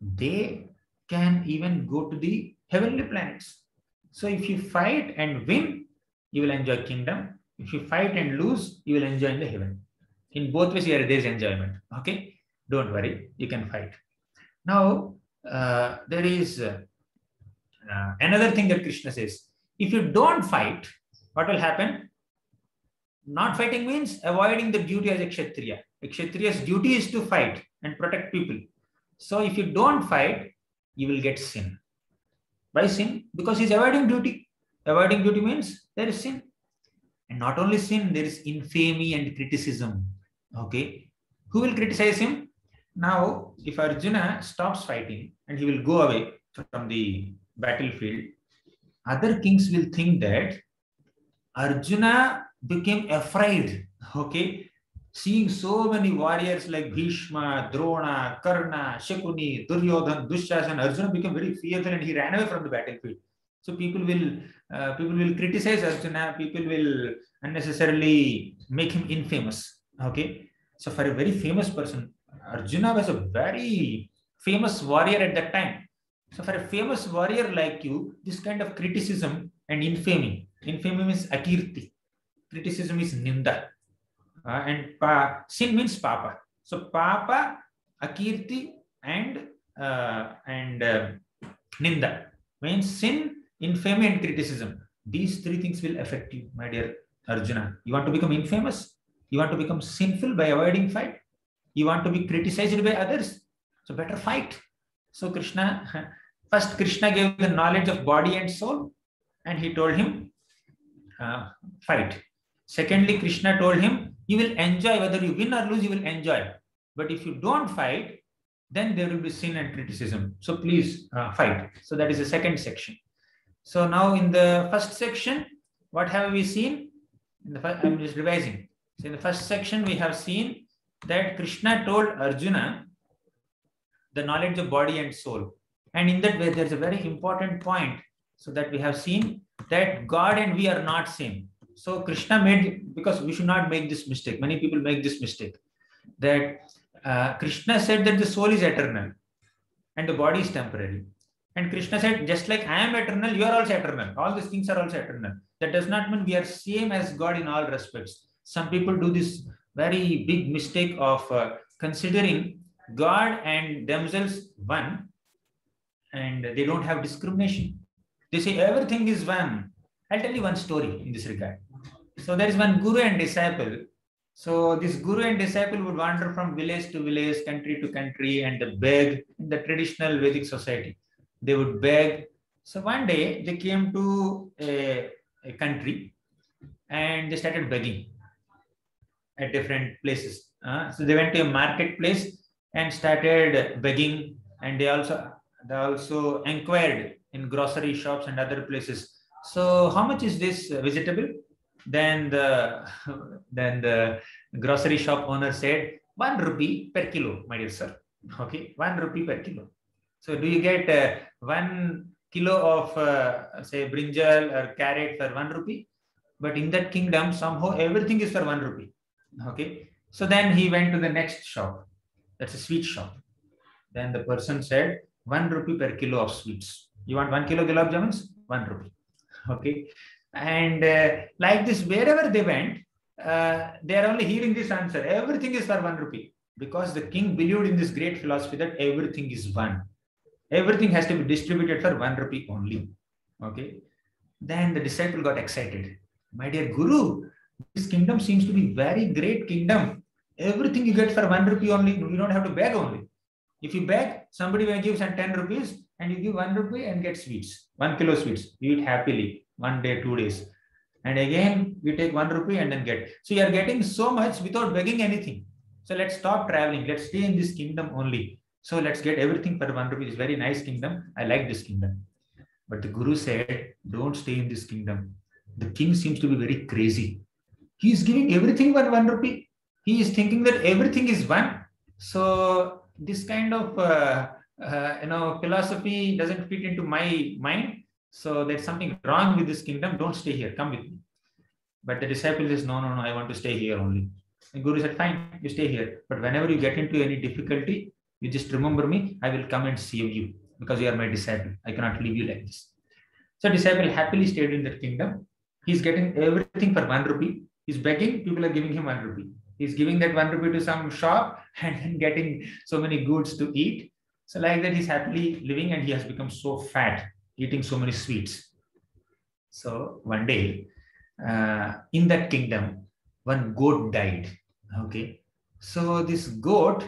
they can even go to the heavenly planets. So if you fight and win, you will enjoy kingdom. If you fight and lose, you will enjoy in the heaven. In both ways, there is enjoyment. Okay, don't worry, you can fight. Now, there is another thing that Krishna says. If you don't fight, what will happen? Not fighting means avoiding the duty as a Kshatriya. A Kshatriya's duty is to fight and protect people. So if you don't fight, you will get sin. Why sin? Because he's avoiding duty. Avoiding duty means there is sin. And not only sin, there is infamy and criticism. Okay. Who will criticize him? Now, if Arjuna stops fighting and he will go away from the battlefield, other kings will think that Arjuna became afraid, okay, seeing so many warriors like Bhishma, Drona, Karna, Shakuni, Duryodhana, Dushasan. Arjuna became very fearful and he ran away from the battlefield. So people will criticize Arjuna. People will unnecessarily make him infamous. Okay, so for a very famous person, Arjuna was a very famous warrior at that time. So for a famous warrior like you, this kind of criticism and infamy. Infamy means akirti. Criticism is ninda, and sin means papa. So papa, akirti, and ninda means sin, infamy, and criticism. These three things will affect you, my dear Arjuna. You want to become infamous? You want to become sinful by avoiding fight? You want to be criticized by others? So better fight. So Krishna, first Krishna gave the knowledge of body and soul, and he told him fight. Secondly, Krishna told him you will enjoy, whether you win or lose, you will enjoy. But if you don't fight, then there will be sin and criticism. So please fight. So that is the second section. So now in the first section, what have we seen? In the first, I'm just revising. So in the first section, we have seen that Krishna told Arjuna the knowledge of body and soul, and in that way there is a very important point. So that we have seen that God and we are not same. So Krishna made, because we should not make this mistake. Many people make this mistake that Krishna said that the soul is eternal and the body is temporary. And Krishna said, just like I am eternal, you are also eternal. All these things are also eternal. That does not mean we are same as God in all respects. Some people do this very big mistake of considering God and themselves one, and they don't have discrimination. They say everything is one. I'll tell you one story in this regard. So there is one guru and disciple. So this guru and disciple would wander from village to village, country to country, and they beg in the traditional Vedic society. They would beg. So one day they came to a country and they started begging at different places. So they went to a marketplace and started begging, and they also inquired in grocery shops and other places. So how much is this vegetable? Then the grocery shop owner said, 1 rupee per kilo, my dear sir. Okay, 1 rupee per kilo. So do you get 1 kilo of say brinjal or carrot for 1 rupee? But in that kingdom, somehow everything is for 1 rupee. Okay. So then he went to the next shop. That's a sweet shop. Then the person said, 1 rupee per kilo of sweets. You want 1 kilo gulab jamuns? 1 rupee. Okay. And like this, wherever they went, they are only hearing this answer. Everything is for 1 rupee. Because the king believed in this great philosophy that everything is one. Everything has to be distributed for 1 rupee only. Okay. Then the disciple got excited. My dear Guru, this kingdom seems to be very great kingdom. Everything you get for 1 rupee only. You don't have to beg only. If you beg, somebody will give 10 rupees. And you give 1 rupee and get sweets, 1 kilo sweets. You eat happily 1 day, 2 days, and again you take 1 rupee and then get. So you are getting so much without begging anything. So let's stop traveling. Let's stay in this kingdom only. So let's get everything for 1 rupee. It's a very nice kingdom. I like this kingdom. But the Guru said, don't stay in this kingdom. The king seems to be very crazy. He is giving everything for 1 rupee. He is thinking that everything is one. So this kind of philosophy doesn't fit into my mind. So there's something wrong with this kingdom. Don't stay here. Come with me. But the disciple says, no, I want to stay here only. And Guru said, fine, you stay here. But whenever you get into any difficulty, you just remember me. I will come and save you because you are my disciple. I cannot leave you like this. So disciple happily stayed in that kingdom. He's getting everything for 1 rupee. He's begging. People are giving him 1 rupee. He's giving that 1 rupee to some shop and then getting so many goods to eat. So like that, he's happily living, and he has become so fat, eating so many sweets. So one day, in that kingdom, one goat died. Okay, so this goat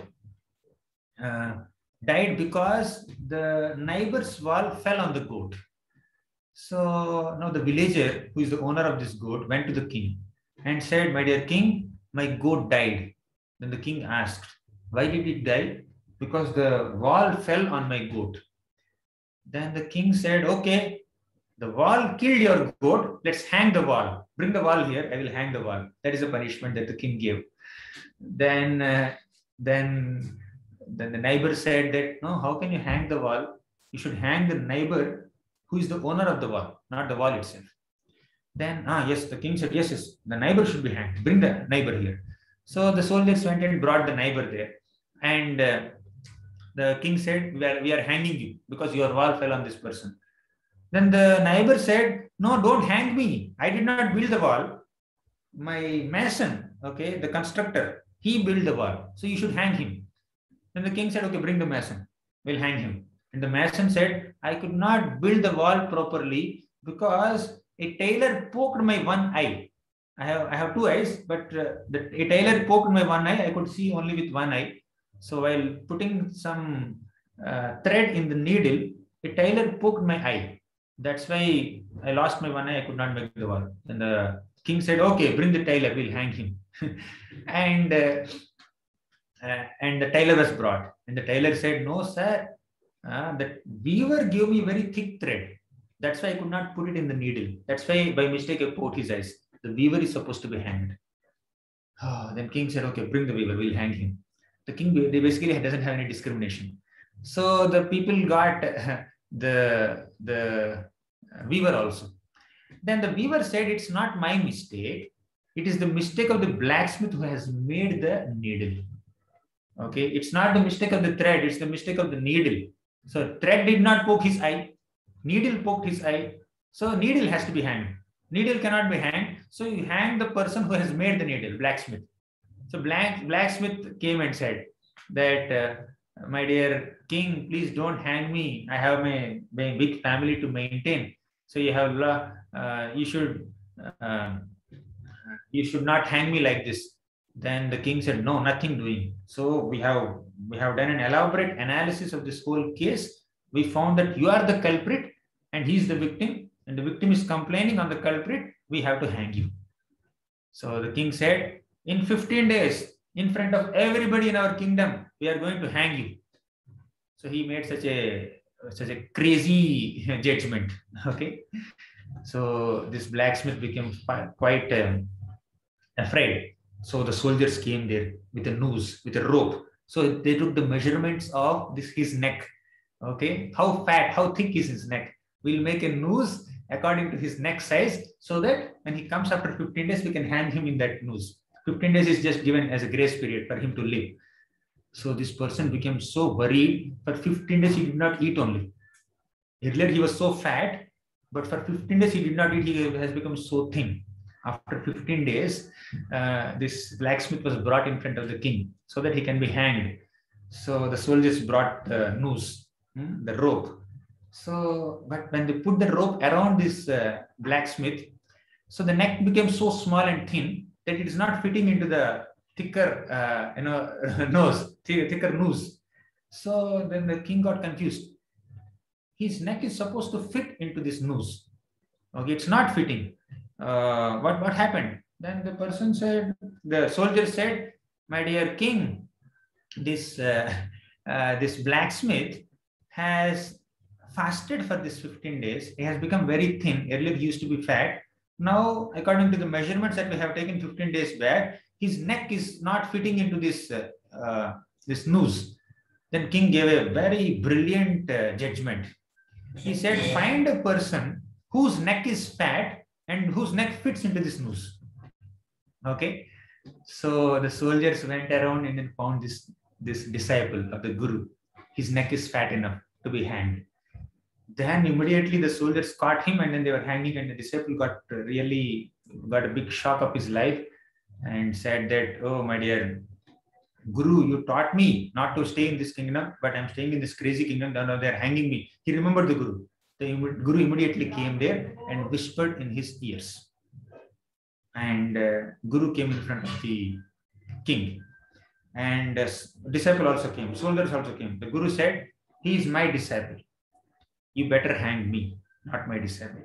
died because the neighbor's wall fell on the goat. So now the villager, who is the owner of this goat, went to the king and said, "My dear king, my goat died." Then the king asked, "Why did it die?" "Because the wall fell on my goat." Then the king said, "Okay, The wall killed your goat. Let's hang the wall. Bring the wall here. I will hang the wall. That is a punishment that the king gave. Then the neighbor said that, no, how can you hang the wall? You should hang the neighbor who is the owner of the wall, not the wall itself. Then, yes, the king said, yes, the neighbor should be hanged. Bring the neighbor here. So the soldiers went and brought the neighbor there. And the king said, we are hanging you because your wall fell on this person. Then the neighbor said, no, don't hang me. I did not build the wall. My mason, okay, the constructor, he built the wall. So you should hang him. Then the king said, okay, bring the mason. We'll hang him. And the mason said, I could not build the wall properly because a tailor poked my one eye. I have two eyes, but a tailor poked my one eye. I could see only with one eye. So while putting some thread in the needle, a tailor poked my eye. That's why I lost my one eye. I could not make the wall. And the king said, okay, bring the tailor. We'll hang him. And the tailor was brought. And the tailor said, no, sir. The weaver gave me very thick thread. That's why I could not put it in the needle. That's why by mistake I poked his eyes. The weaver is supposed to be hanged. Then king said, okay, bring the weaver, we'll hang him. The king basically doesn't have any discrimination. So the people got the weaver also. Then the weaver said, it's not my mistake. It is the mistake of the blacksmith who has made the needle. Okay, it's not the mistake of the thread, it's the mistake of the needle. So thread did not poke his eye. Needle poked his eye. So needle has to be hanged. Needle cannot be hanged. So you hang the person who has made the needle, blacksmith. So blacksmith came and said that, my dear king, please don't hang me. I have my big family to maintain. So you should not hang me like this. Then the king said, no, nothing doing. So we have done an elaborate analysis of this whole case. We found that you are the culprit and he is the victim, and the victim is complaining on the culprit. We have to hang you. So the king said, in 15 days, in front of everybody in our kingdom, we are going to hang you. So he made such a crazy judgment. Okay. So this blacksmith became quite afraid. So the soldiers came there with a noose, with a rope. So they took the measurements of his neck. Okay, how fat, how thick is his neck? We'll make a noose according to his neck size, so that when he comes after 15 days, we can hang him in that noose. 15 days is just given as a grace period for him to live. So this person became so worried. For 15 days, he did not eat only. Earlier, he was so fat, but for 15 days, he did not eat. He has become so thin. After 15 days, this blacksmith was brought in front of the king so that he can be hanged. So the soldiers brought the noose, the rope. So, but when they put the rope around this blacksmith, so the neck became so small and thin that it is not fitting into the thicker, nose, thicker noose. So then the king got confused. His neck is supposed to fit into this noose. Okay, it's not fitting. What happened? Then the person said, the soldier said, my dear king, this blacksmith has fasted for this 15 days. He has become very thin. Earlier he used to be fat. Now, according to the measurements that we have taken 15 days back, his neck is not fitting into this, this noose. Then king gave a very brilliant judgment. He said, find a person whose neck is fat and whose neck fits into this noose. Okay. So the soldiers went around and then found this disciple of the guru. His neck is fat enough to be hanged. Then immediately the soldiers caught him and then they were hanging, and the disciple got a big shock of his life and said that, oh, my dear guru, you taught me not to stay in this kingdom, but I'm staying in this crazy kingdom. Now they're hanging me. He remembered the guru. The guru immediately came there and whispered in his ears. And guru came in front of the king. And disciple also came. Soldiers also came. The guru said, he is my disciple. You better hang me, not my disciple.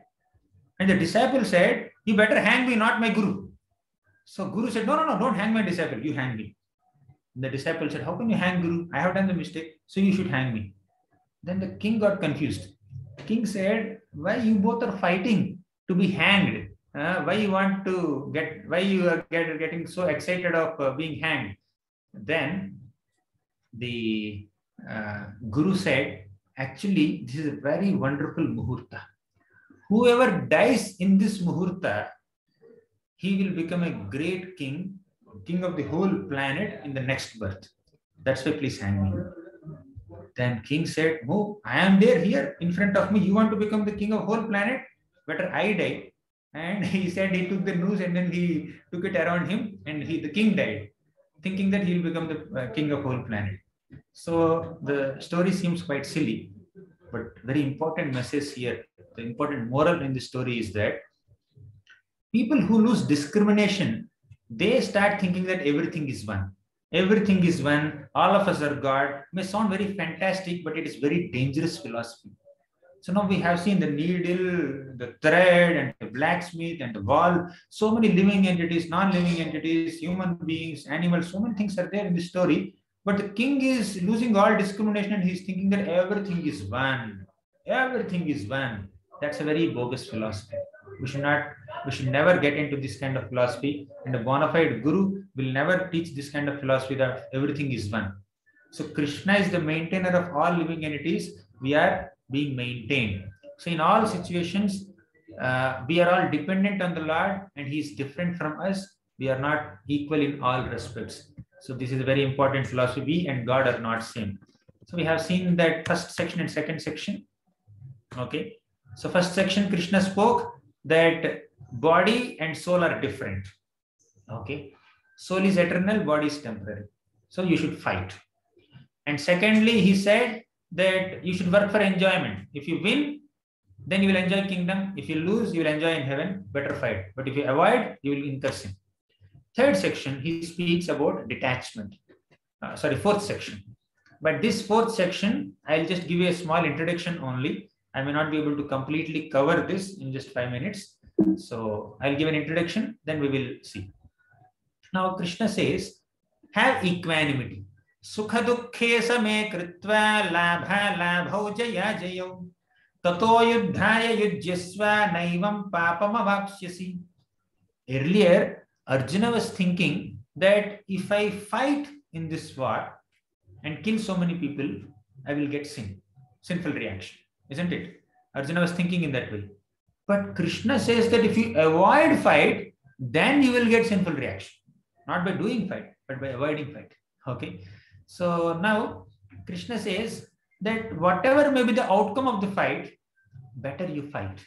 And the disciple said, you better hang me, not my guru. So guru said, no, don't hang my disciple. You hang me. And the disciple said, how can you hang guru? I have done the mistake. So you should hang me. Then the king got confused. king said, why you both are fighting to be hanged? Why you are getting so excited of being hanged? Then the guru said, actually, this is a very wonderful muhurta. Whoever dies in this muhurta, he will become a great king, king of the whole planet in the next birth. That's why please hang me. Then king said, no, I am there here in front of me. You want to become the king of whole planet? Better I die. And he said, he took the noose and then he took it around him, and the king died, thinking that he will become the king of whole planet. So the story seems quite silly, but very important message here. The important moral in the story is that people who lose discrimination, they start thinking that everything is one. Everything is one. All of us are God. It may sound very fantastic, but it is very dangerous philosophy. So now we have seen the needle, the thread, and the blacksmith, and the ball. So many living entities, non-living entities, human beings, animals, so many things are there in the story. But the king is losing all discrimination and he's thinking that everything is one. Everything is one. That's a very bogus philosophy. We should never get into this kind of philosophy. And a bona fide guru will never teach this kind of philosophy that everything is one. So Krishna is the maintainer of all living entities. We are being maintained. So in all situations, we are all dependent on the Lord, and he is different from us. We are not equal in all respects. So this is a very important philosophy. We and God are not same. So we have seen that first section and second section. Okay. So first section, Krishna spoke that body and soul are different. Okay. Soul is eternal, body is temporary. So you should fight. And secondly, he said that you should work for enjoyment. If you win, then you will enjoy kingdom. If you lose, you will enjoy in heaven. Better fight. But if you avoid, you will incur sin. Third section, he speaks about detachment. Fourth section. But this fourth section, I'll just give you a small introduction only. I may not be able to completely cover this in just 5 minutes. So I'll give an introduction, then we will see. Now Krishna says, have equanimity. Sukha dukkhe same kritva labha labhau jaya jayau. Tato yudhaya yujyasva naivam papam avapsyasi. Earlier, Arjuna was thinking that if I fight in this war and kill so many people, I will get sinful reaction. Isn't it? Arjuna was thinking in that way. But Krishna says that if you avoid fight, then you will get sinful reaction. Not by doing fight, but by avoiding fight. Okay. So now Krishna says that whatever may be the outcome of the fight, better you fight.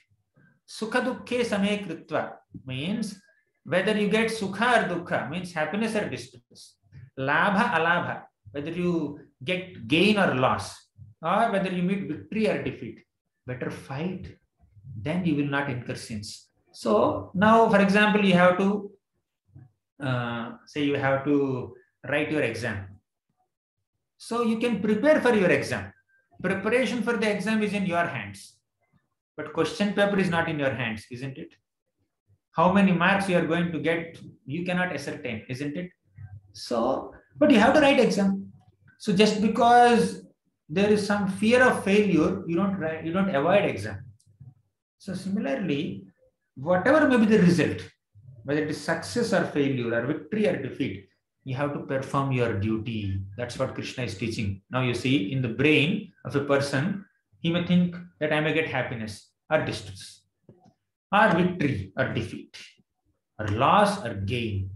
Sukha dukkhe same kritva means whether you get sukha or dukkha, means happiness or distress. Labha alabha, whether you get gain or loss, or whether you meet victory or defeat, better fight, then you will not incur sins. So now, for example, you have to write your exam. So you can prepare for your exam. Preparation for the exam is in your hands, but question paper is not in your hands, isn't it? How many marks you are going to get, you cannot ascertain, isn't it? So, but you have to write exam. So just because there is some fear of failure, you don't avoid exam. So similarly, whatever may be the result, whether it is success or failure or victory or defeat, you have to perform your duty. That's what Krishna is teaching. Now you see, in the brain of a person, he may think that I may get happiness or distress or victory or defeat or loss or gain.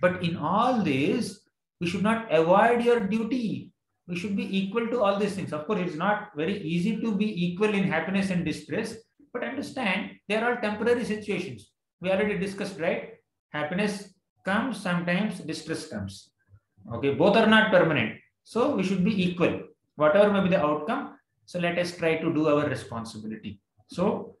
But in all this, we should not avoid your duty. We should be equal to all these things. Of course, it's not very easy to be equal in happiness and distress, but understand they are all temporary situations. We already discussed, right? Happiness comes sometimes, distress comes. Okay, both are not permanent. So we should be equal, whatever may be the outcome. So let us try to do our responsibility. So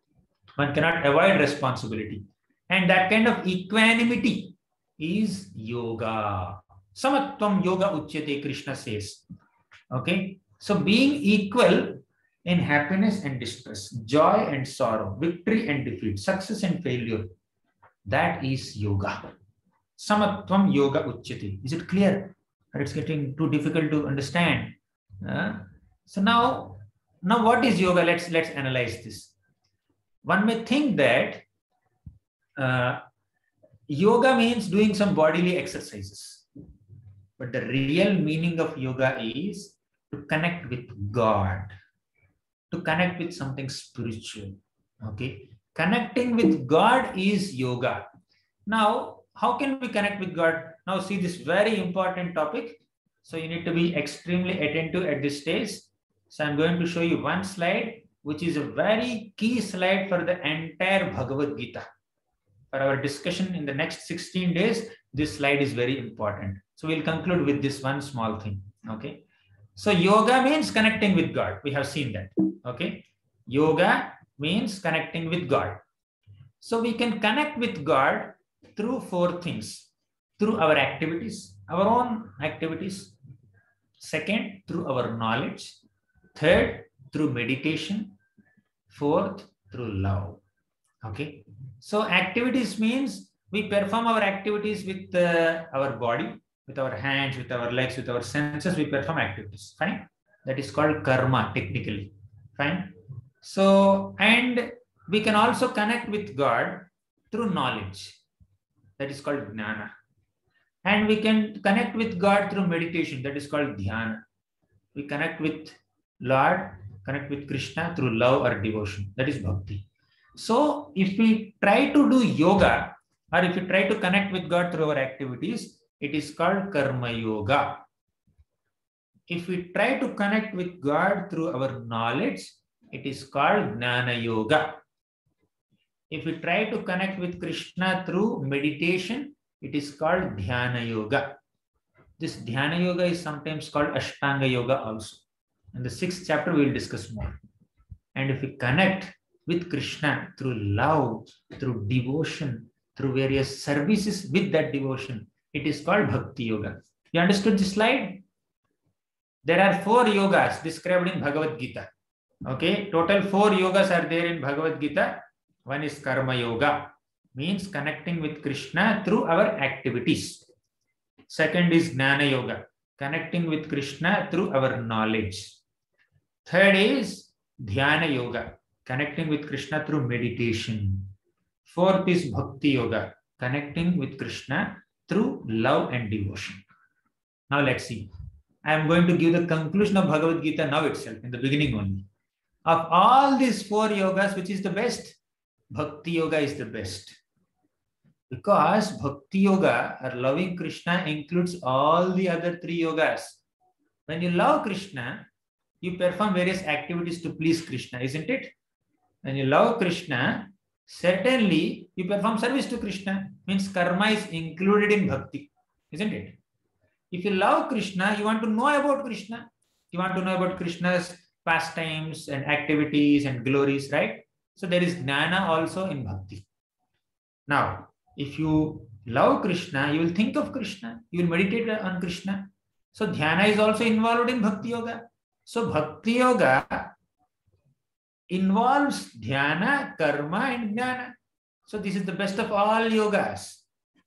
one cannot avoid responsibility. And that kind of equanimity is yoga. Samatvam yoga uchyate, Krishna says. Okay, so being equal in happiness and distress, joy and sorrow, victory and defeat, success and failure, that is yoga. Samatvam yoga uchyate. Is it clear? Or it's getting too difficult to understand? So now Now, what is yoga? Let's analyze this. One may think that yoga means doing some bodily exercises, but the real meaning of yoga is to connect with God, to connect with something spiritual. Okay, connecting with God is yoga. Now, how can we connect with God? Now, see this very important topic. So you need to be extremely attentive at this stage. So I'm going to show you one slide, which is a very key slide for the entire Bhagavad Gita. For our discussion in the next 16 days, this slide is very important. So we'll conclude with this one small thing. Okay. So yoga means connecting with God. We have seen that. Okay. Yoga means connecting with God. So we can connect with God through four things: through our activities, our own activities; second, through our knowledge; third, through meditation; fourth, through love. Okay. So activities means we perform our activities with our body, with our hands, with our legs, with our senses. We perform activities. Fine. That is called karma technically. Fine. So, and we can also connect with God through knowledge. That is called jnana. And we can connect with God through meditation. That is called dhyana. We connect with Lord, connect with Krishna through love or devotion. That is bhakti. So if we try to do yoga, or if we try to connect with God through our activities, it is called karma yoga. If we try to connect with God through our knowledge, it is called jnana yoga. If we try to connect with Krishna through meditation, it is called dhyana yoga. This dhyana yoga is sometimes called ashtanga yoga also. In the 6th chapter, we will discuss more. And if we connect with Krishna through love, through devotion, through various services with that devotion, it is called bhakti yoga. You understood this slide? There are 4 yogas described in Bhagavad Gita. Okay, total 4 yogas are there in Bhagavad Gita. One is karma yoga, means connecting with Krishna through our activities. Second is jnana yoga, connecting with Krishna through our knowledge. Third is dhyana yoga, connecting with Krishna through meditation. Fourth is bhakti yoga, connecting with Krishna through love and devotion. Now let's see. I am going to give the conclusion of Bhagavad Gita now itself, in the beginning only. Of all these 4 yogas, which is the best? Bhakti yoga is the best, because bhakti yoga, or loving Krishna, includes all the other 3 yogas. When you love Krishna, you perform various activities to please Krishna, isn't it? When you love Krishna, certainly you perform service to Krishna, means karma is included in bhakti, isn't it? If you love Krishna, you want to know about Krishna. You want to know about Krishna's pastimes and activities and glories, right? So there is jnana also in bhakti. Now, if you love Krishna, you will think of Krishna, you will meditate on Krishna. So dhyana is also involved in bhakti yoga. So bhakti yoga involves dhyana, karma, and jnana. So this is the best of all yogas.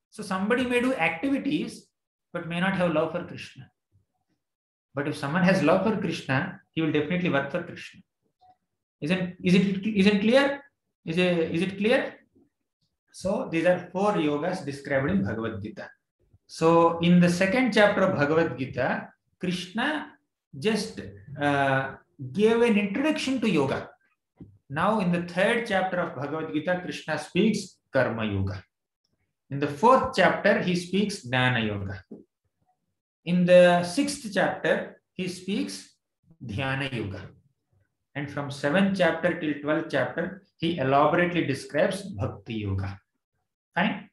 So somebody may do activities, but may not have love for Krishna. But if someone has love for Krishna, he will definitely work for Krishna. Is it clear? Is it clear? So these are 4 yogas described in Bhagavad Gita. So in the 2nd chapter of Bhagavad Gita, Krishna just gave an introduction to yoga. Now in the 3rd chapter of Bhagavad Gita, Krishna speaks karma yoga. In the 4th chapter, he speaks jnana yoga. In the 6th chapter, he speaks dhyana yoga. And from 7th chapter till 12th chapter, he elaborately describes bhakti yoga. Fine.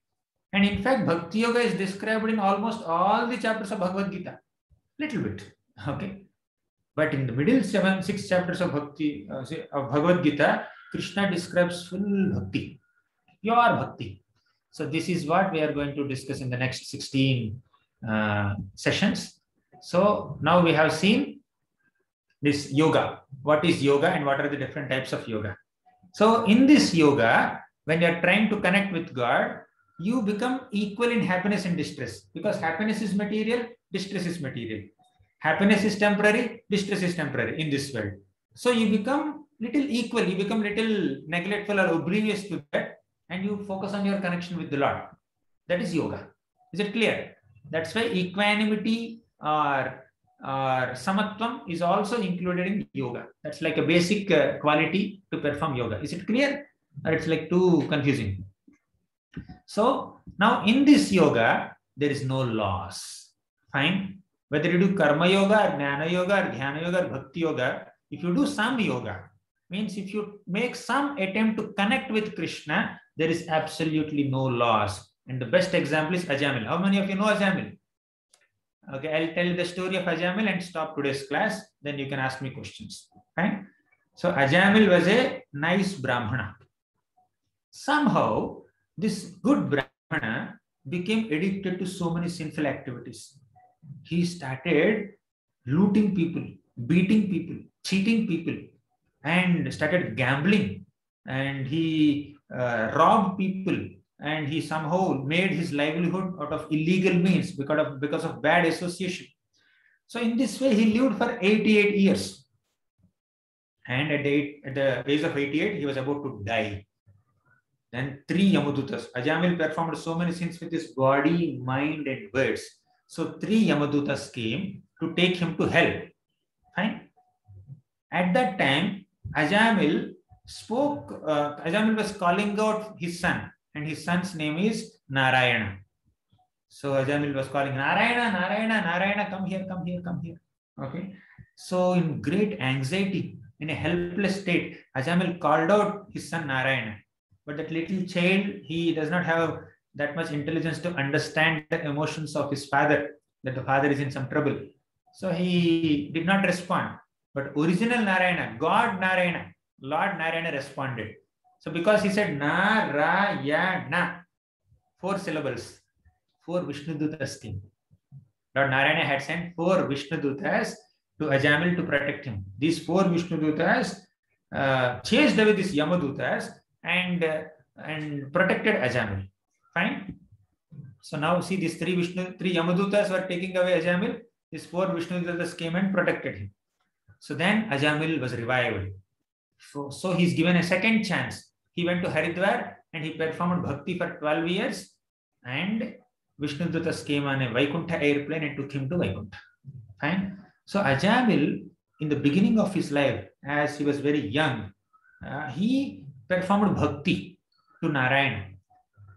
And in fact, bhakti yoga is described in almost all the chapters of Bhagavad Gita. Little bit. Okay. But in the middle 6 chapters of Bhagavad Gita, Krishna describes full bhakti, pure bhakti. So this is what we are going to discuss in the next 16 sessions. So now we have seen this yoga. What is yoga and what are the different types of yoga? So in this yoga, when you are trying to connect with God, you become equal in happiness and distress, because happiness is material, distress is material. Happiness is temporary, distress is temporary in this world. So you become little equal, you become little neglectful or oblivious to that, and you focus on your connection with the Lord. That is yoga. Is it clear? That's why equanimity or samatvam is also included in yoga. That's like a basic quality to perform yoga. Is it clear? Or it's like too confusing? So now in this yoga, there is no loss. Fine. Whether you do karma yoga, or jnana yoga, or dhyana yoga, or bhakti yoga, if you do some yoga, means if you make some attempt to connect with Krishna, there is absolutely no loss. And the best example is Ajamila. How many of you know Ajamila? Okay, I'll tell you the story of Ajamila and stop today's class. Then you can ask me questions. Right? So Ajamila was a nice Brahmana. Somehow, this good Brahmana became addicted to so many sinful activities. He started looting people, beating people, cheating people, and started gambling, and he robbed people, and he somehow made his livelihood out of illegal means because of bad association. So in this way, he lived for 88 years. And at the age of 88, he was about to die. Then 3 Yamadutas. Ajamila performed so many sins with his body, mind, and words. So 3 Yamadutas came to take him to hell. Fine. At that time, Ajamila was calling out his son, and his son's name is Narayana. So Ajamila was calling, "Narayana, Narayana, Narayana, come here, come here, come here." Okay. So in great anxiety, in a helpless state, Ajamila called out his son Narayana. But that little child, he does not have that much intelligence to understand the emotions of his father, that the father is in some trouble. So he did not respond. But original Narayana, God Narayana, Lord Narayana responded. So because he said Narayana, 4 syllables, 4 Vishnu Dutas came. Lord Narayana had sent 4 Vishnu Dutas to Ajamila to protect him. These 4 Vishnu Dutas chased away these Yamadutas and protected Ajamila. Fine. So now see, these 3 Yamadutas were taking away Ajamila. These 4 Vishnu Dutas came and protected him. So then Ajamila was revived. So he's given a second chance. He went to Haridwar and he performed bhakti for 12 years. And Vishnu Dutas came on a Vaikuntha airplane and took him to Vaikuntha. Fine. So Ajamila, in the beginning of his life, as he was very young, he performed bhakti to Narayana.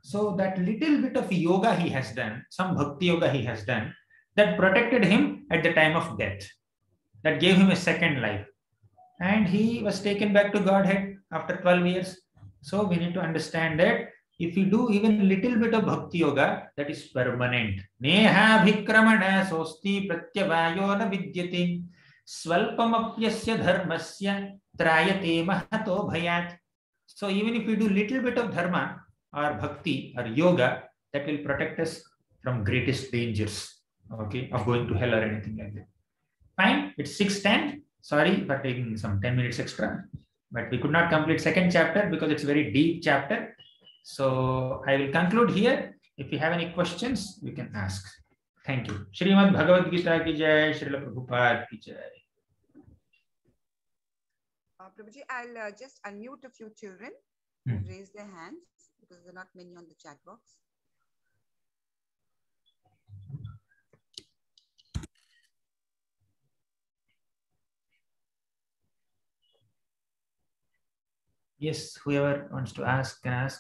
So that little bit of yoga he has done, some bhakti yoga he has done, that protected him at the time of death. That gave him a second life. And he was taken back to Godhead after 12 years. So we need to understand that if you do even a little bit of bhakti yoga, that is permanent. Neha bhikramana sosti pratyavayo na vidyate swalpamapyasya dharmasya trayate mahato bhayat. So even if we do little bit of dharma or bhakti or yoga, that will protect us from greatest dangers, okay, of going to hell or anything like that. Fine, it's 6:10. Sorry for taking some 10 minutes extra, but we could not complete second chapter because it's a very deep chapter. So I will conclude here. If you have any questions, you can ask. Thank you. Shrimad Bhagavad Gita ki jai, Srila Prabhupada ki jai. Prabhuji, I'll just unmute a few children who raise their hands because there are not many on the chat box. Yes, whoever wants to ask can ask.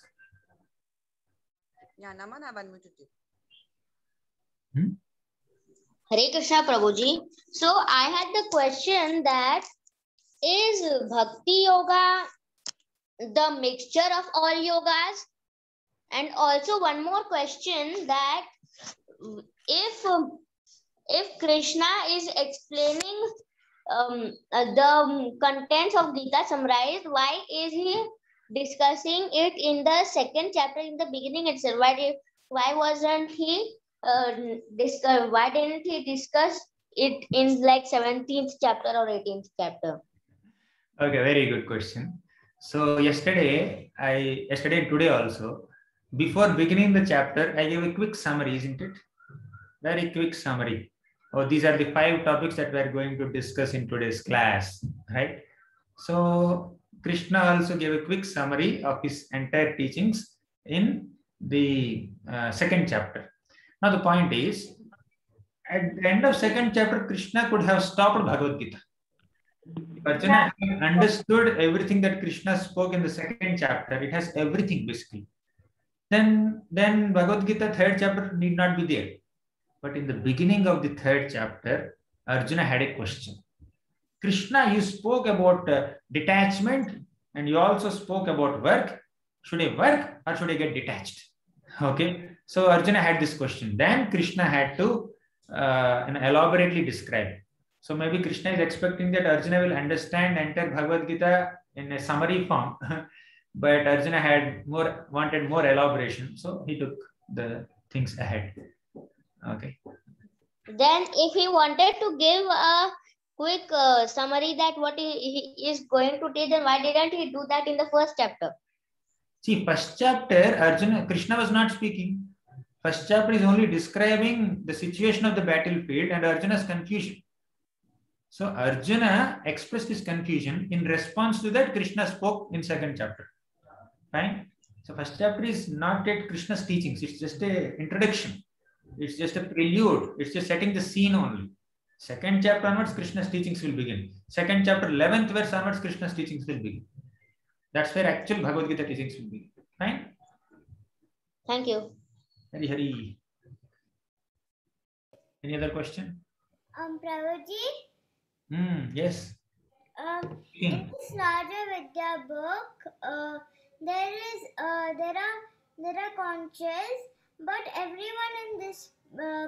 Yeah, Naman, I've unmuted you. Hare Krishna, Prabhuji. So I had the question that is bhakti yoga the mixture of all yogas? And also one more question, that if Krishna is explaining the contents of Gita summarized, why is he discussing it in the second chapter in the beginning itself? Why didn't he discuss it in like 17th chapter or 18th chapter? Okay, very good question. So yesterday and today also, before beginning the chapter, I gave a quick summary, isn't it? Very quick summary. Oh, these are the 5 topics that we are going to discuss in today's class, right? So Krishna also gave a quick summary of his entire teachings in the second chapter. Now the point is, at the end of second chapter, Krishna could have stopped Bhagavad Gita. Arjuna understood everything that Krishna spoke in the second chapter. It has everything basically. Then Bhagavad Gita third chapter need not be there. But in the beginning of the third chapter, Arjuna had a question. Krishna, you spoke about detachment, and you also spoke about work. Should I work or should I get detached? Okay. So Arjuna had this question. Then Krishna had to elaborately describe. So maybe Krishna is expecting that Arjuna will understand entire Bhagavad Gita in a summary form, but Arjuna had wanted more elaboration, so he took the things ahead. Okay. Then, if he wanted to give a quick summary that what he is going to teach, then why didn't he do that in the first chapter? See, first chapter, Krishna was not speaking. First chapter is only describing the situation of the battlefield and Arjuna's confusion. So Arjuna expressed his confusion. In response to that, Krishna spoke in second chapter. Right? So first chapter is not yet Krishna's teachings. It's just an introduction. It's just a prelude. It's just setting the scene only. Second chapter onwards, Krishna's teachings will begin. Second chapter, 11th verse onwards, Krishna's teachings will begin. That's where actual Bhagavad Gita teachings will begin. Fine? Thank you. Hari Hari. Any other question? Prabhuji? Yes. In Sraja Vidya book, there are conches, but everyone in this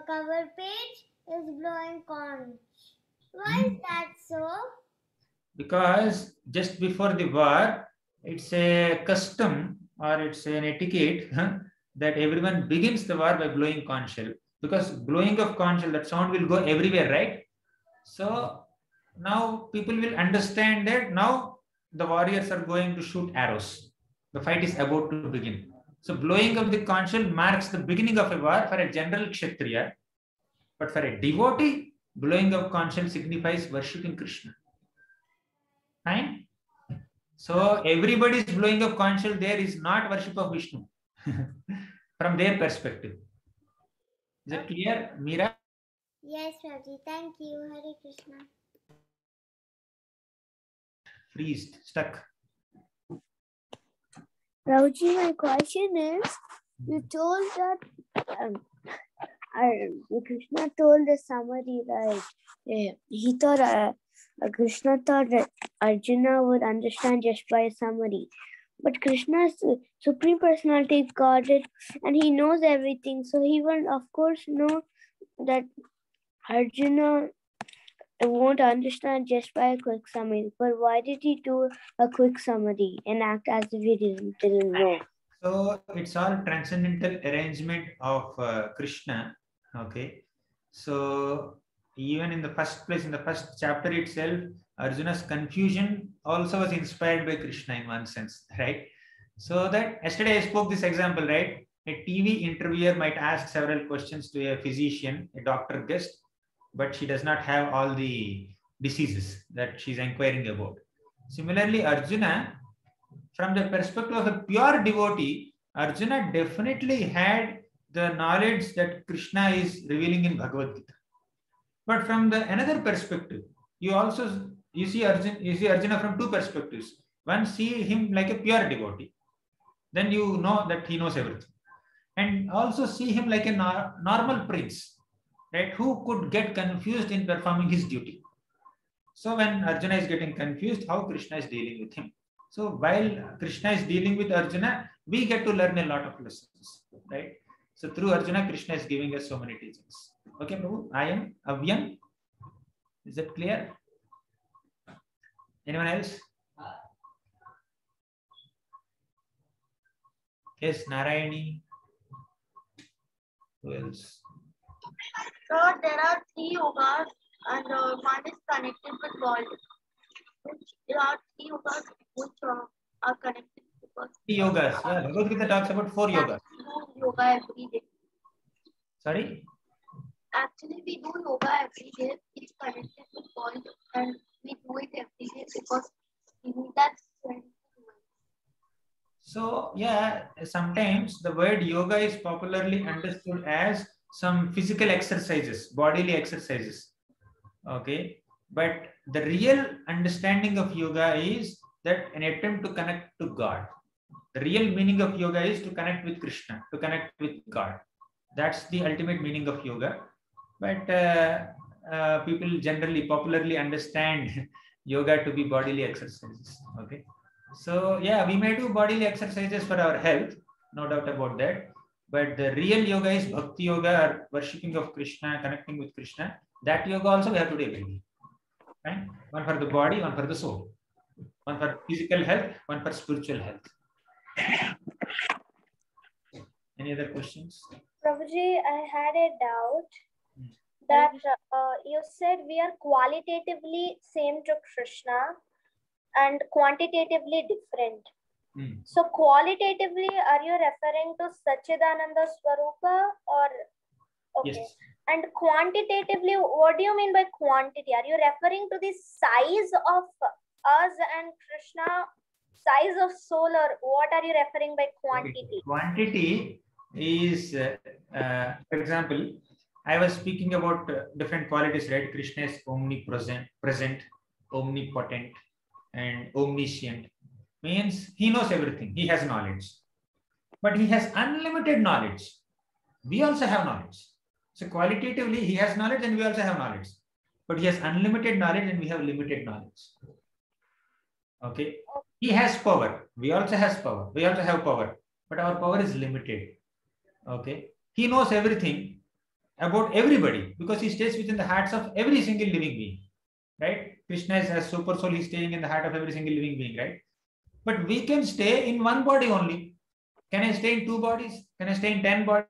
cover page is blowing conch. Why is that so? Because just before the war, it's a custom or it's an etiquette that everyone begins the war by blowing conch shell. Because blowing of conch shell, that sound will go everywhere, right? So now people will understand that now the warriors are going to shoot arrows. The fight is about to begin. So blowing of the conch shell marks the beginning of a war for a general kshatriya. But for a devotee, blowing of conch shell signifies worshipping Krishna. Fine? So everybody's blowing of conch shell there is not worship of Vishnu from their perspective. Is that clear, Meera? Yes, Prabhuji. Thank you. Hare Krishna. Freezed, stuck. Prabhuji, my question is, you told that Krishna told the summary, right? He thought Krishna thought that Arjuna would understand just by a summary, but Krishna's Supreme Personality is Godhead, and he knows everything, so he will of course know that Arjuna won't understand just by a quick summary. But why did he do a quick summary and act as if he didn't know? So it's all transcendental arrangement of Krishna. Okay. So even in the first place, in the first chapter itself, Arjuna's confusion also was inspired by Krishna in one sense, right? So that yesterday I spoke this example, right? A TV interviewer might ask several questions to a physician, a doctor guest, but she does not have all the diseases that she's inquiring about. Similarly, Arjuna, from the perspective of a pure devotee, Arjuna definitely had the knowledge that Krishna is revealing in Bhagavad Gita. But from the another perspective, you see Arjuna from two perspectives. One, see him like a pure devotee, then you know that he knows everything. And also see him like a normal prince, right, who could get confused in performing his duty. So when Arjuna is getting confused, how Krishna is dealing with him. So while Krishna is dealing with Arjuna, we get to learn a lot of lessons, right? So through Arjuna, Krishna is giving us so many teachings. Okay, Prabhu, I am Avyan. Is that clear? Anyone else? Yes, Narayani. Who else? Sir, there are three yogas and one is connected with God. There are three yogas which are connected to God. Three yogas. Yeah, Bhagavad Gita talks about four yogas. We do yoga every day. Sorry? Actually, we do yoga every day. It's connected with God and we do it every day because we that's right. So yeah, sometimes the word yoga is popularly understood as some physical exercises, bodily exercises. Okay, but the real understanding of yoga is that an attempt to connect to God. The real meaning of yoga is to connect with Krishna, to connect with God. That's the ultimate meaning of yoga. But people generally popularly understand yoga to be bodily exercises. Okay, so yeah, we may do bodily exercises for our health, no doubt about that. But the real yoga is bhakti yoga, or worshipping of Krishna, connecting with Krishna. That yoga also we have to do every day, right? One for the body, one for the soul, one for physical health, one for spiritual health. Any other questions? Prabhuji, I had a doubt that you said we are qualitatively same to Krishna and quantitatively different. So qualitatively, are you referring to Satchidananda Swarupa or okay? Yes. And quantitatively, what do you mean by quantity? Are you referring to the size of us and Krishna, size of soul, or what are you referring by quantity? Quantity is, for example, I was speaking about different qualities, right? Krishna is omnipresent, omnipotent, and omniscient. Means he knows everything. He has knowledge, but he has unlimited knowledge. We also have knowledge. So qualitatively, he has knowledge, and we also have knowledge. But he has unlimited knowledge, and we have limited knowledge. Okay. He has power. We also has power. We also have power, but our power is limited. Okay. He knows everything about everybody because he stays within the hearts of every single living being, right? Krishna is as super soul. He's staying in the heart of every single living being, right? But we can stay in one body only. Can I stay in two bodies? Can I stay in 10 bodies?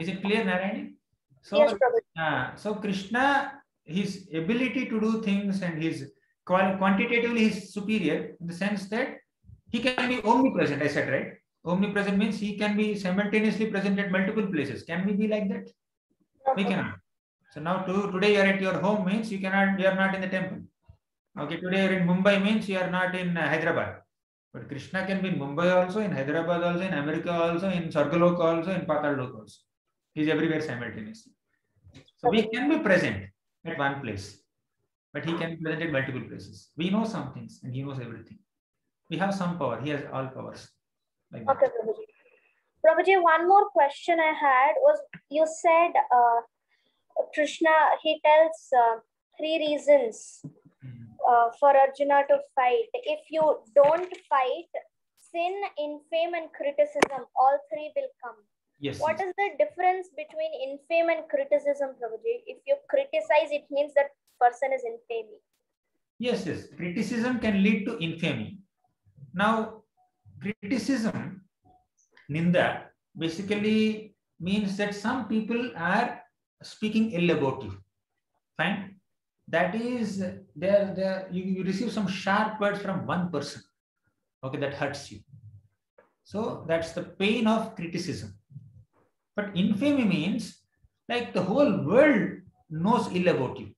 Is it clear, Narayani? So, yes, so Krishna, his ability to do things and his quantitatively is superior in the sense that he can be omnipresent. I said, right? Omnipresent means he can be simultaneously present at multiple places. Can we be like that? We cannot. So now today you are at your home means you cannot, you are not in the temple. Okay, today you are in Mumbai means you are not in Hyderabad. But Krishna can be in Mumbai also, in Hyderabad also, in America also, in Swargaloka also, in Patalloka also. He is everywhere simultaneously. So we can be present at one place, but he can be present at multiple places. We know some things, and he knows everything. We have some power. He has all powers. Like okay, Prabhuji. Prabhuji, one more question I had was you said. Krishna, he tells three reasons for Arjuna to fight. If you don't fight, sin, infame, and criticism, all three will come. Yes. What is the difference between infame and criticism, Prabhuji? If you criticize, it means that person is infaming. Yes, yes. Criticism can lead to infamy. Now, criticism, Ninda, basically means that some people are speaking ill about you. Fine, that is there you receive some sharp words from one person. Okay, that hurts you. So that's the pain of criticism. But infamy means like the whole world knows ill about you.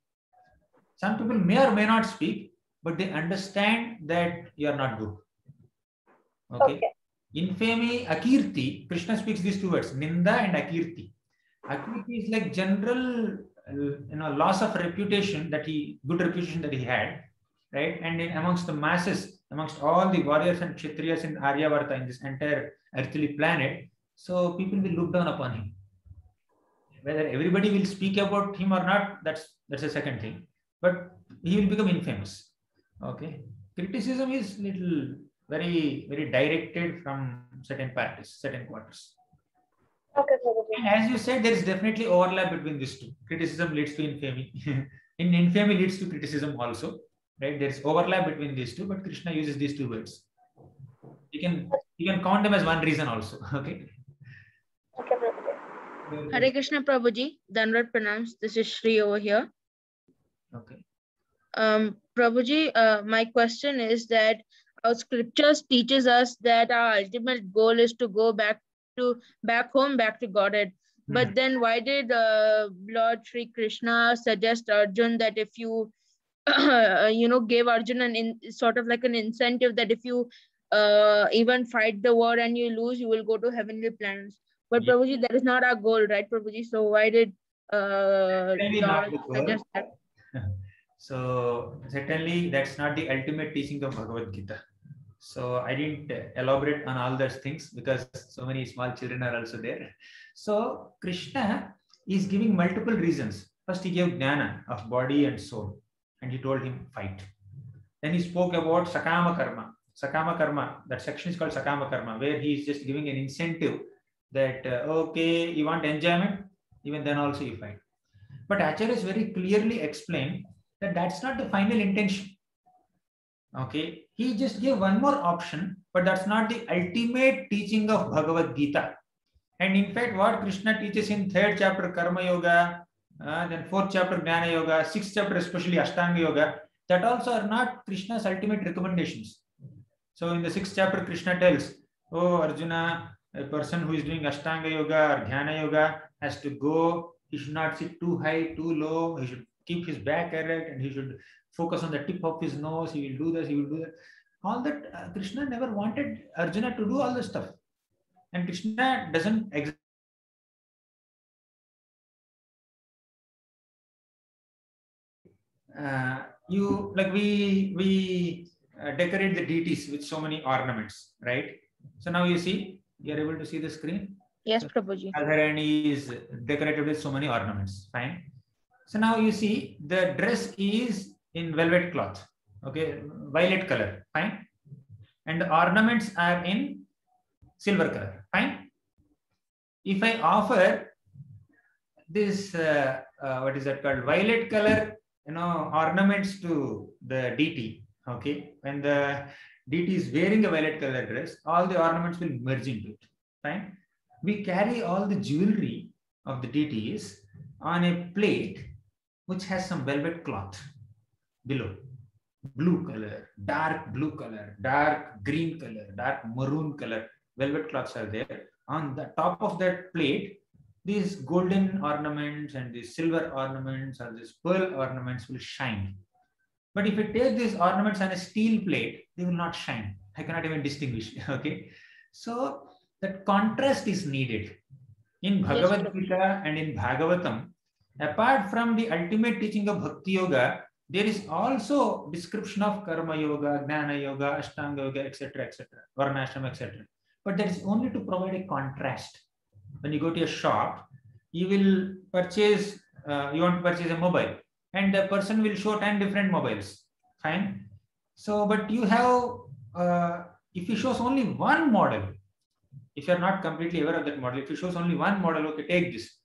Some people may or may not speak, but they understand that you are not good. Okay, okay. Infamy, akirti. Krishna speaks these two words, ninda and akirti. Akirti is like general, loss of reputation that he, good reputation that he had, right? And in amongst the masses, amongst all the warriors and kshatriyas in Aryavarta, in this entire earthly planet, so people will look down upon him. Whether everybody will speak about him or not, that's a second thing. But he will become infamous. Okay, criticism is little very directed from certain parties, certain quarters. Okay, and as you said, there is definitely overlap between these two. Criticism leads to infamy. In infamy leads to criticism also, right? There is overlap between these two, but Krishna uses these two words. You can count them as one reason also. Okay. Okay, Prabhuji. Hare Krishna, Prabhuji. Dhanrad Pranams. This is Shri over here. Okay. Prabhuji, my question is that our scriptures teaches us that our ultimate goal is to go back home, back to Godhead. But then why did Lord Shri Krishna suggest Arjuna that if you, gave Arjuna an incentive that if you even fight the war and you lose, you will go to heavenly planets. But yeah. Prabhuji, that is not our goal, right, Prabhuji? So why did Lord suggest that? So certainly that's not the ultimate teaching of Bhagavad Gita. So I didn't elaborate on all those things because so many small children are also there. So Krishna is giving multiple reasons. First, he gave jnana of body and soul, and he told him fight. Then he spoke about sakama karma. Sakama karma, that section is called sakama karma, where he is just giving an incentive that, okay, you want enjoyment, even then also you fight. But Acharya is very clearly explained that that's not the final intention. Okay, he just gave one more option, but that's not the ultimate teaching of Bhagavad Gita. And in fact, what Krishna teaches in 3rd chapter karma yoga, then 4th chapter jnana yoga, 6th chapter especially ashtanga yoga, that also are not Krishna's ultimate recommendations. So in the 6th chapter, Krishna tells, oh Arjuna, a person who is doing ashtanga yoga or jnana yoga has to go, he should not sit too high, too low, he should keep his back erect and he should focus on the tip of his nose, he will do this, he will do that. All that Krishna never wanted Arjuna to do all this stuff. And Krishna doesn't exactly we decorate the deities with so many ornaments, right? So now you see, you are able to see the screen? Yes, Prabhuji. Radharani is decorated with so many ornaments, fine. So now you see, the dress is in velvet cloth, okay, violet color, fine. And the ornaments are in silver color, fine. If I offer this, what is that called, violet color, ornaments to the deity, okay. When the deity is wearing a violet color dress, all the ornaments will merge into it, fine. We carry all the jewelry of the deities on a plate which has some velvet cloth below, blue color, dark blue color, dark green color, dark maroon color, velvet cloths are there. On the top of that plate, these golden ornaments and these silver ornaments or these pearl ornaments will shine. But if you take these ornaments on a steel plate, they will not shine. I cannot even distinguish, okay? So that contrast is needed. In Bhagavad Gita and in Bhagavatam, apart from the ultimate teaching of bhakti yoga, there is also description of karma yoga, jnana yoga, ashtanga yoga, etc., etc., varnashram, etc. But that is only to provide a contrast. When you go to a shop, you will purchase, you want to purchase a mobile, and the person will show 10 different mobiles. Fine. So, but you have, if he shows only one model, if you are not completely aware of that model, if he shows only one model, okay, take this.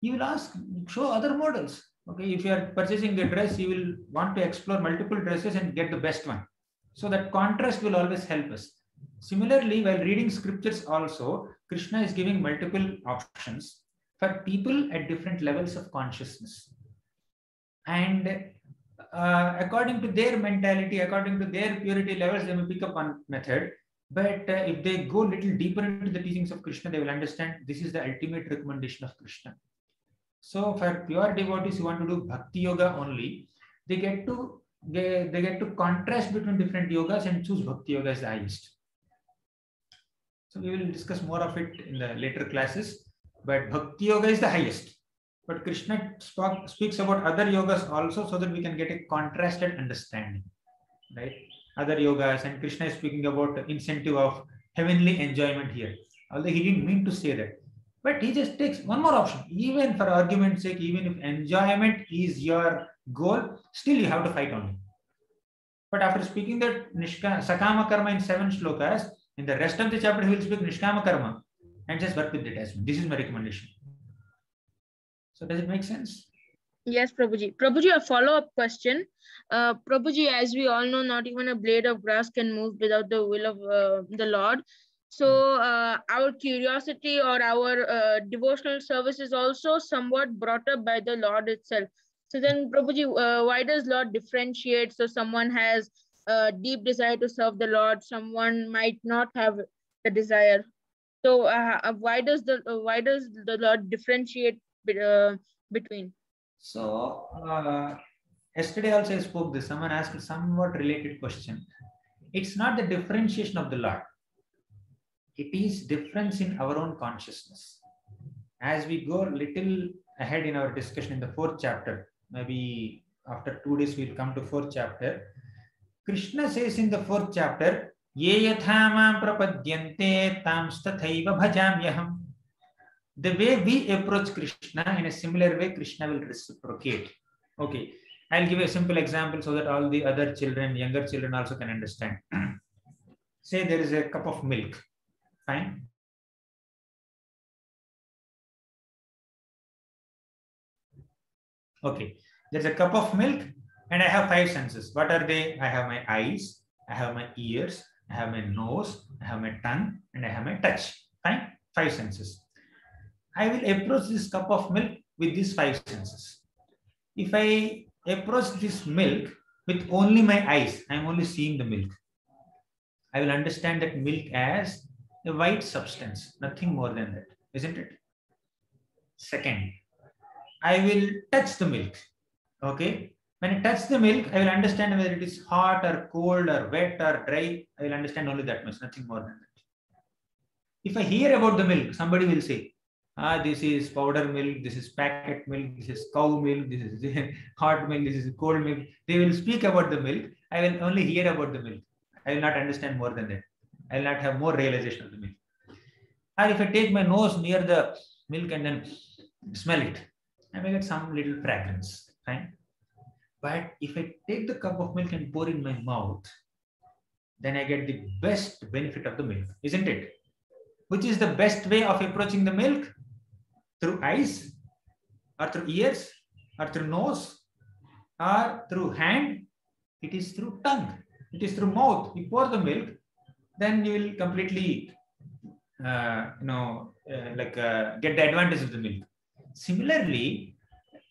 He will ask, show other models. Okay, if you are purchasing the dress, you will want to explore multiple dresses and get the best one. So that contrast will always help us. Similarly, while reading scriptures also, Krishna is giving multiple options for people at different levels of consciousness. And according to their mentality, according to their purity levels, they may pick up one method. But if they go a little deeper into the teachings of Krishna, they will understand this is the ultimate recommendation of Krishna. So for pure devotees who want to do bhakti yoga only, they get to contrast between different yogas and choose bhakti yoga as the highest. So we will discuss more of it in the later classes, but bhakti yoga is the highest. But Krishna speaks about other yogas also so that we can get a contrasted understanding, right? Other yogas, and Krishna is speaking about incentive of heavenly enjoyment here. Although he didn't mean to say that. But he just takes one more option. Even for argument's sake, even if enjoyment is your goal, still you have to fight on it. But after speaking that sakama karma in 7 shlokas, in the rest of the chapter, he will speak nishkama karma and just work with detachment. This is my recommendation. So does it make sense? Yes, Prabhuji. Prabhuji, a follow-up question. Prabhuji, as we all know, not even a blade of grass can move without the will of the Lord. So our curiosity or our devotional service is also somewhat brought up by the Lord itself. So then, Prabhuji, why does Lord differentiate? So someone has a deep desire to serve the Lord, someone might not have the desire. So why does the Lord differentiate between? So yesterday also I spoke this. Someone asked a somewhat related question. It's not the differentiation of the Lord. It is difference in our own consciousness. As we go little ahead in our discussion in the 4th chapter, maybe after 2 days we'll come to 4th chapter. Krishna says in the 4th chapter, "Ye yathama prapadyante tamstathaiva bhajamyaham." The way we approach Krishna, in a similar way Krishna will reciprocate. Okay, I'll give a simple example so that all the other children, younger children also can understand. Say there is a cup of milk. Fine. Okay, there's a cup of milk and I have 5 senses. What are they? I have my eyes, I have my ears, I have my nose, I have my tongue, and I have my touch. Fine? 5 senses. I will approach this cup of milk with these 5 senses. If I approach this milk with only my eyes, I am only seeing the milk. I will understand that milk as a white substance, nothing more than that, isn't it? Second, I will touch the milk. Okay, when I touch the milk, I will understand whether it is hot or cold or wet or dry. I will understand only that much, nothing more than that. If I hear about the milk, somebody will say, "Ah, this is powder milk, this is packet milk, this is cow milk, this is hot milk, this is cold milk." They will speak about the milk. I will only hear about the milk. I will not understand more than that. I will not have more realization of the milk. Or if I take my nose near the milk and then smell it, I may get some little fragrance. Fine. But if I take the cup of milk and pour in my mouth, then I get the best benefit of the milk, isn't it? Which is the best way of approaching the milk? Through eyes, or through ears, or through nose, or through hand? It is through tongue. It is through mouth. You pour the milk, then you will completely, get the advantage of the milk. Similarly,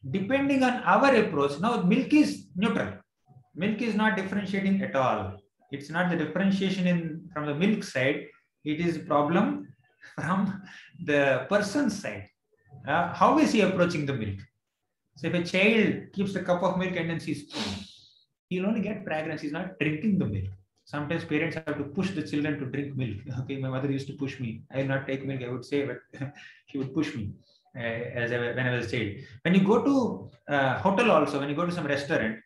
depending on our approach, now milk is neutral. Milk is not differentiating at all. It's not the differentiation from the milk side. It is a problem from the person's side. How is he approaching the milk? So if a child keeps the cup of milk and then sees, he'll only get fragrance. He's not drinking the milk. Sometimes parents have to push the children to drink milk. Okay, my mother used to push me. I will not take milk, I would say, but she would push me. When I was a child. When you go to hotel also, when you go to some restaurant,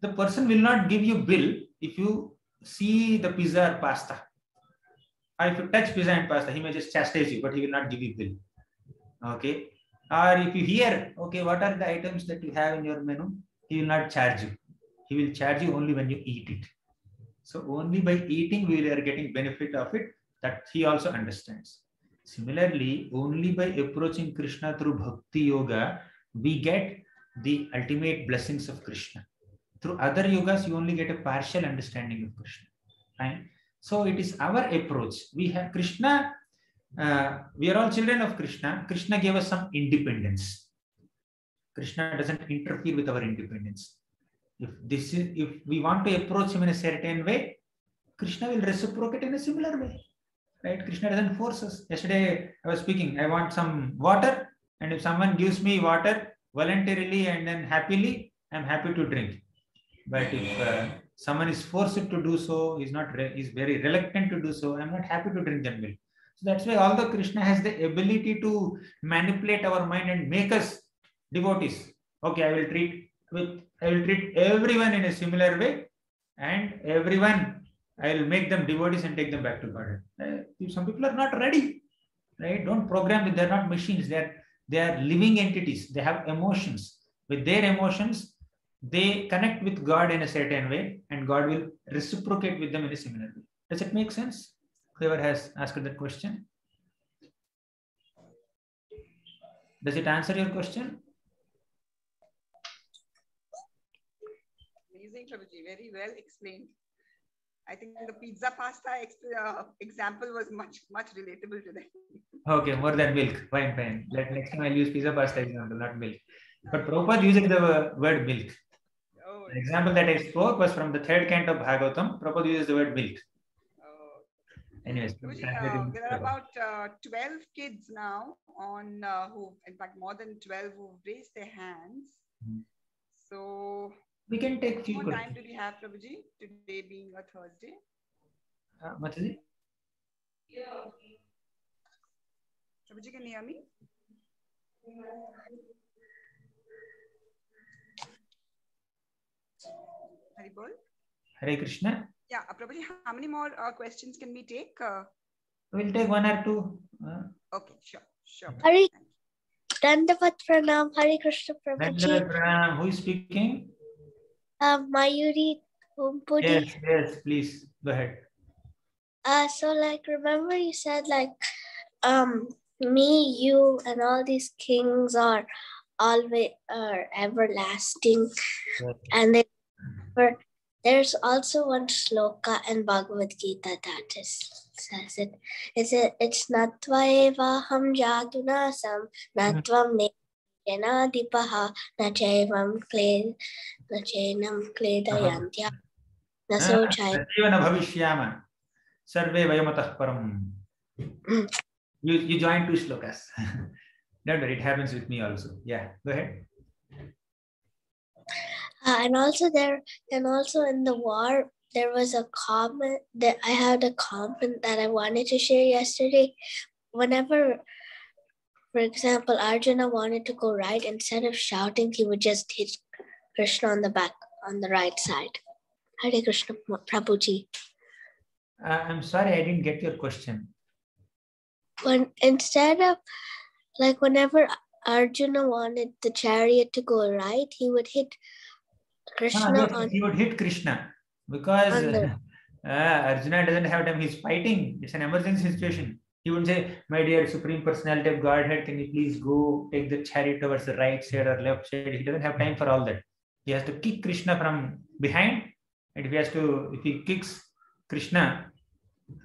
the person will not give you bill if you see the pizza or pasta. Or if you touch pizza and pasta, he may just chastise you, but he will not give you bill. Okay. Or if you hear, okay, what are the items that you have in your menu? He will not charge you. He will charge you only when you eat it. So only by eating we are getting benefit of it, that he also understands. Similarly, only by approaching Krishna through bhakti yoga, we get the ultimate blessings of Krishna. Through other yogas, you only get a partial understanding of Krishna. Right? So it is our approach. We have Krishna, we are all children of Krishna. Krishna gave us some independence. Krishna doesn't interfere with our independence. If we want to approach him in a certain way, Krishna will reciprocate in a similar way. Right? Krishna doesn't force us. Yesterday I was speaking, I want some water, and if someone gives me water voluntarily and then happily, I'm happy to drink. But if someone is forced to do so, is very reluctant to do so, I'm not happy to drink that milk. So that's why although Krishna has the ability to manipulate our mind and make us devotees, okay, I will treat everyone in a similar way, and everyone I will make them devotees and take them back to God. Some people are not ready, right? Don't program them. They're not machines. They are living entities. They have emotions. With their emotions, they connect with God in a certain way, and God will reciprocate with them in a similar way. Does it make sense? Whoever has asked that question. Does it answer your question? Amazing, Prabhuji. Very well explained. I think the pizza pasta example was much relatable to them. Okay, more than milk. Fine. Next time I'll use pizza pasta example, not milk. But Prabhupada using the word milk. Oh, the example that I spoke was from the 3rd canto of Bhagavatam. Prabhupada uses the word milk. Oh. Anyways, there are about 12 kids now on who, in fact, more than 12 who've raised their hands. So we can take few. What time do we have, Prabhuji? Today being a Thursday. What is it? Yeah. Prabhuji, can you hear me? Hari Bol. Hare Krishna. Yeah, Prabhuji, how many more questions can we take? We'll take one or two. Okay, sure. Hare Dandavat Pranam, Hare Krishna Prabhuji. Dandavat Pranam, who is speaking? Mayuri Umpudi. Yes, please, go ahead. So like, remember you said like, me, you, and all these kings are always everlasting, yes. And they never. There's also one shloka in Bhagavad Gita that is, says it. It's natvaeva ham jadunasam natvam ne jenadipaha nachevam kle nachenam kle dayantya nasochai. Bhavishyama sarve vayamatah param. You joined two shlokas. Don't worry, it happens with me also. Yeah, go ahead. And also in the war, there was a comment that I had a comment that I wanted to share yesterday. Whenever, for example, Arjuna wanted to go right, instead of shouting, he would just hit Krishna on the back, on the right side. Hare Krishna Prabhuji. I'm sorry, I didn't get your question. Whenever Arjuna wanted the chariot to go right, he would hit Krishna. He would hit Krishna because Arjuna doesn't have time. He's fighting. It's an emergency situation. He would say, "My dear Supreme Personality of Godhead, can you please go take the chariot towards the right side or left side?" He doesn't have time for all that. He has to kick Krishna from behind, and if he kicks Krishna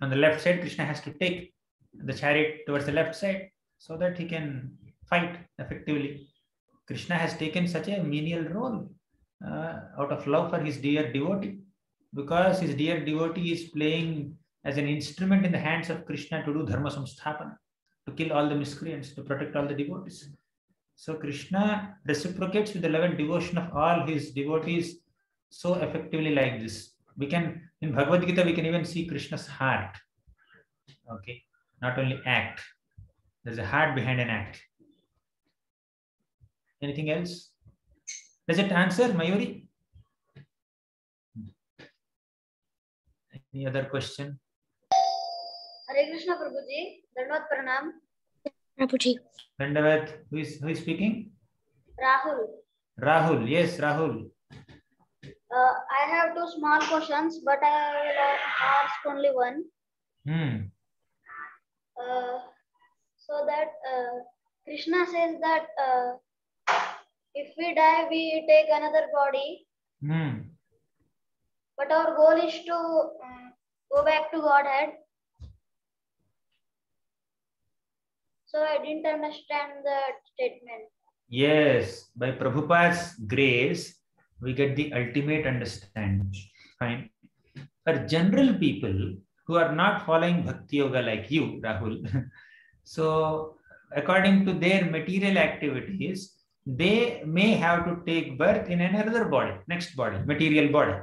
on the left side, Krishna has to take the chariot towards the left side so that he can fight effectively. Krishna has taken such a menial role out of love for his dear devotee, because his dear devotee is playing as an instrument in the hands of Krishna to do dharma samsthapana, to kill all the miscreants, to protect all the devotees. So Krishna reciprocates with the love and devotion of all his devotees so effectively like this. We can, in Bhagavad Gita, we can even see Krishna's heart. Okay. Not only act. There's a heart behind an act. Anything else? Does it answer, Mayuri? Any other question? Hare Krishna Prabhuji. Dandavat Pranam. Prabhuji. Dandavat. Who is speaking? Rahul. Rahul. Yes, Rahul. I have two small questions, but I will ask only one. So that Krishna says that if we die, we take another body. But our goal is to go back to Godhead. So I didn't understand the statement. Yes, by Prabhupada's grace, we get the ultimate understanding. Fine. For general people who are not following bhakti yoga like you, Rahul. So according to their material activities, they may have to take birth in another body, next body, material body.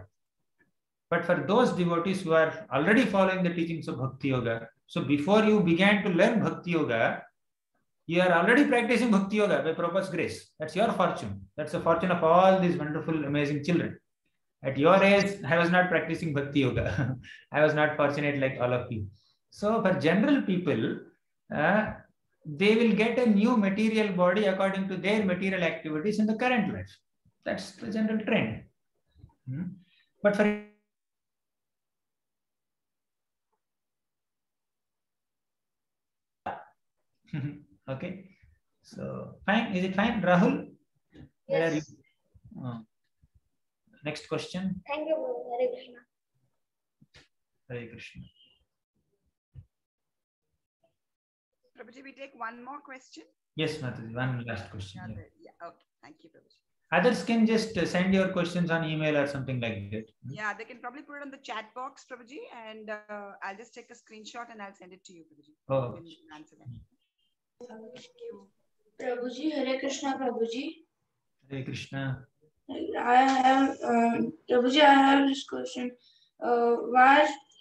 But for those devotees who are already following the teachings of bhakti yoga, so before you began to learn bhakti yoga, you are already practicing bhakti yoga by Prabhupada's grace. That's your fortune. That's the fortune of all these wonderful, amazing children. At your age, I was not practicing bhakti yoga. I was not fortunate like all of you. So for general people, they will get a new material body according to their material activities in the current life. That's the general trend. But for okay, so fine. Is it fine, Rahul? Yes. Where are you? Oh. Next question. Thank you, Guru. Hare Krishna. Hare Krishna. Prabhuji, we take one more question? Yes, Mataji, one last question. Yeah. Okay. Thank you, Prabhuji. Others can just send your questions on email or something like that. Yeah, they can probably put it on the chat box, Prabhuji, and I'll just take a screenshot and I'll send it to you, Prabhuji. Oh. You can answer that. Thank you. Prabhuji, Hare Krishna, Prabhuji. Hare Krishna. Prabhuji, I have this question. Why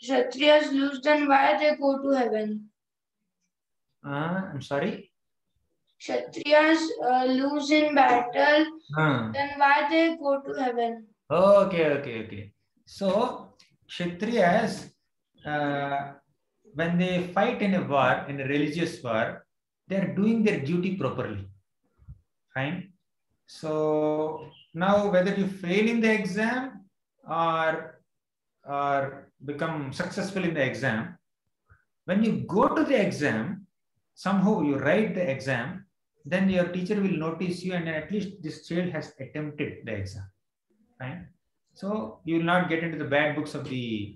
Kshatriyas lose, then why they go to heaven? I'm sorry? Kshatriyas lose in battle, then why they go to heaven? Okay, okay, okay. So, Kshatriyas, when they fight in a war, in a religious war, they are doing their duty properly. Fine. So, now whether you fail in the exam or become successful in the exam, when you go to the exam, somehow you write the exam, then your teacher will notice you and at least this child has attempted the exam, right? So you will not get into the bad books of the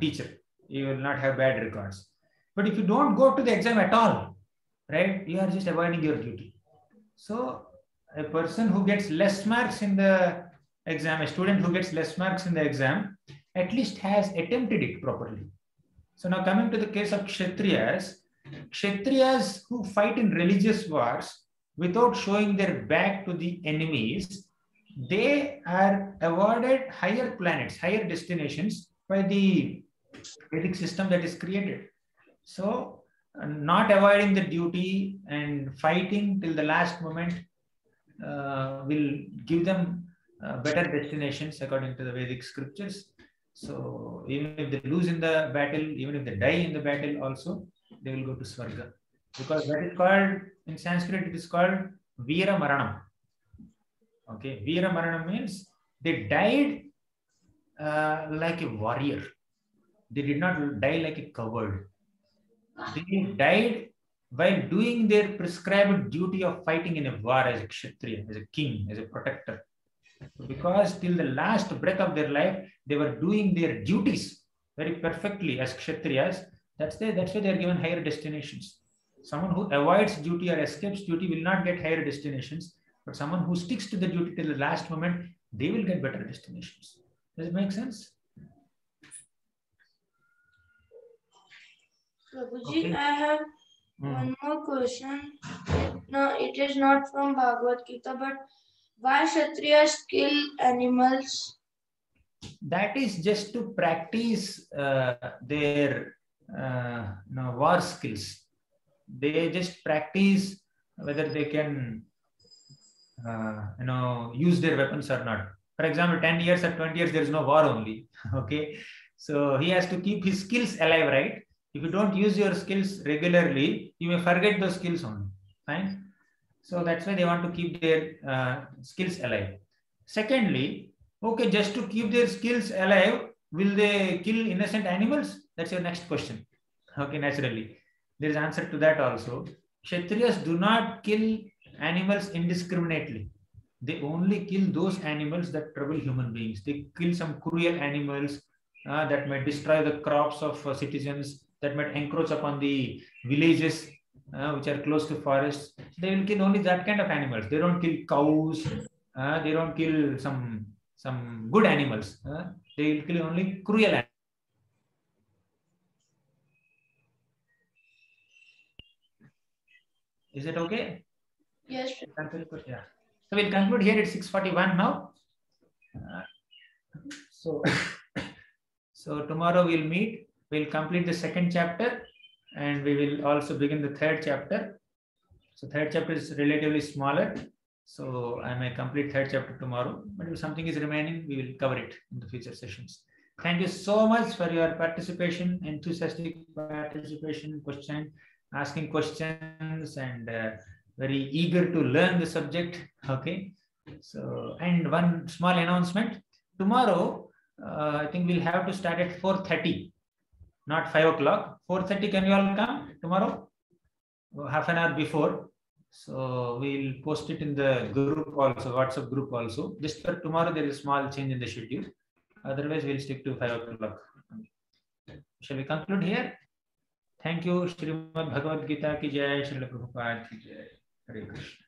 teacher. You will not have bad records. But if you don't go to the exam at all, right, you are just avoiding your duty. So a person who gets less marks in the exam, a student who gets less marks in the exam, at least has attempted it properly. So now coming to the case of Kshatriyas, Kshatriyas who fight in religious wars without showing their back to the enemies, they are awarded higher planets, higher destinations by the Vedic system that is created. So not avoiding the duty and fighting till the last moment will give them better destinations according to the Vedic scriptures. So even if they lose in the battle, even if they die in the battle also, they will go to Swarga, because that is called, in Sanskrit, it is called Veera Maranam. Okay, Veera Maranam means they died like a warrior. They did not die like a coward. They died while doing their prescribed duty of fighting in a war as a Kshatriya, as a king, as a protector. Because till the last breath of their life, they were doing their duties very perfectly as Kshatriyas. That's why they are given higher destinations. Someone who avoids duty or escapes duty will not get higher destinations. But someone who sticks to the duty till the last moment, they will get better destinations. Does it make sense? Prabhuji, okay. I have one more question. No, it is not from Bhagavad Gita, but why Kshatriyas kill animals? That is just to practice their no, war skills. They just practice whether they can use their weapons or not. For example, 10 years or 20 years there is no war only. Okay, so he has to keep his skills alive, right? If you don't use your skills regularly, you may forget those skills only. Fine. So that's why they want to keep their skills alive. Secondly, okay, just to keep their skills alive, will they kill innocent animals? That's your next question. Okay, naturally. There is answer to that also. Kshatriyas do not kill animals indiscriminately. They only kill those animals that trouble human beings. They kill some cruel animals that might destroy the crops of citizens, that might encroach upon the villages which are close to forests. They will kill only that kind of animals. They don't kill cows. They don't kill some good animals. They will kill only cruel animals. Is it okay? Yes. Yeah. So we'll conclude here at 6:41 now. So tomorrow we'll meet. We'll complete the second chapter and we will also begin the third chapter. So third chapter is relatively smaller. So I may complete third chapter tomorrow. But if something is remaining, we will cover it in the future sessions. Thank you so much for your participation, enthusiastic participation, asking questions, and very eager to learn the subject. Okay, so, and one small announcement. Tomorrow, I think we'll have to start at 4:30, not 5 o'clock. 4:30, can you all come tomorrow? Half an hour before. So we'll post it in the group also, WhatsApp group also. Just for tomorrow, there is a small change in the schedule. Otherwise, we'll stick to 5 o'clock. Shall we conclude here? Thank you. Shrimad Bhagavad Gita ki jai, Srila Prabhupada ki jai. Hare Krishna.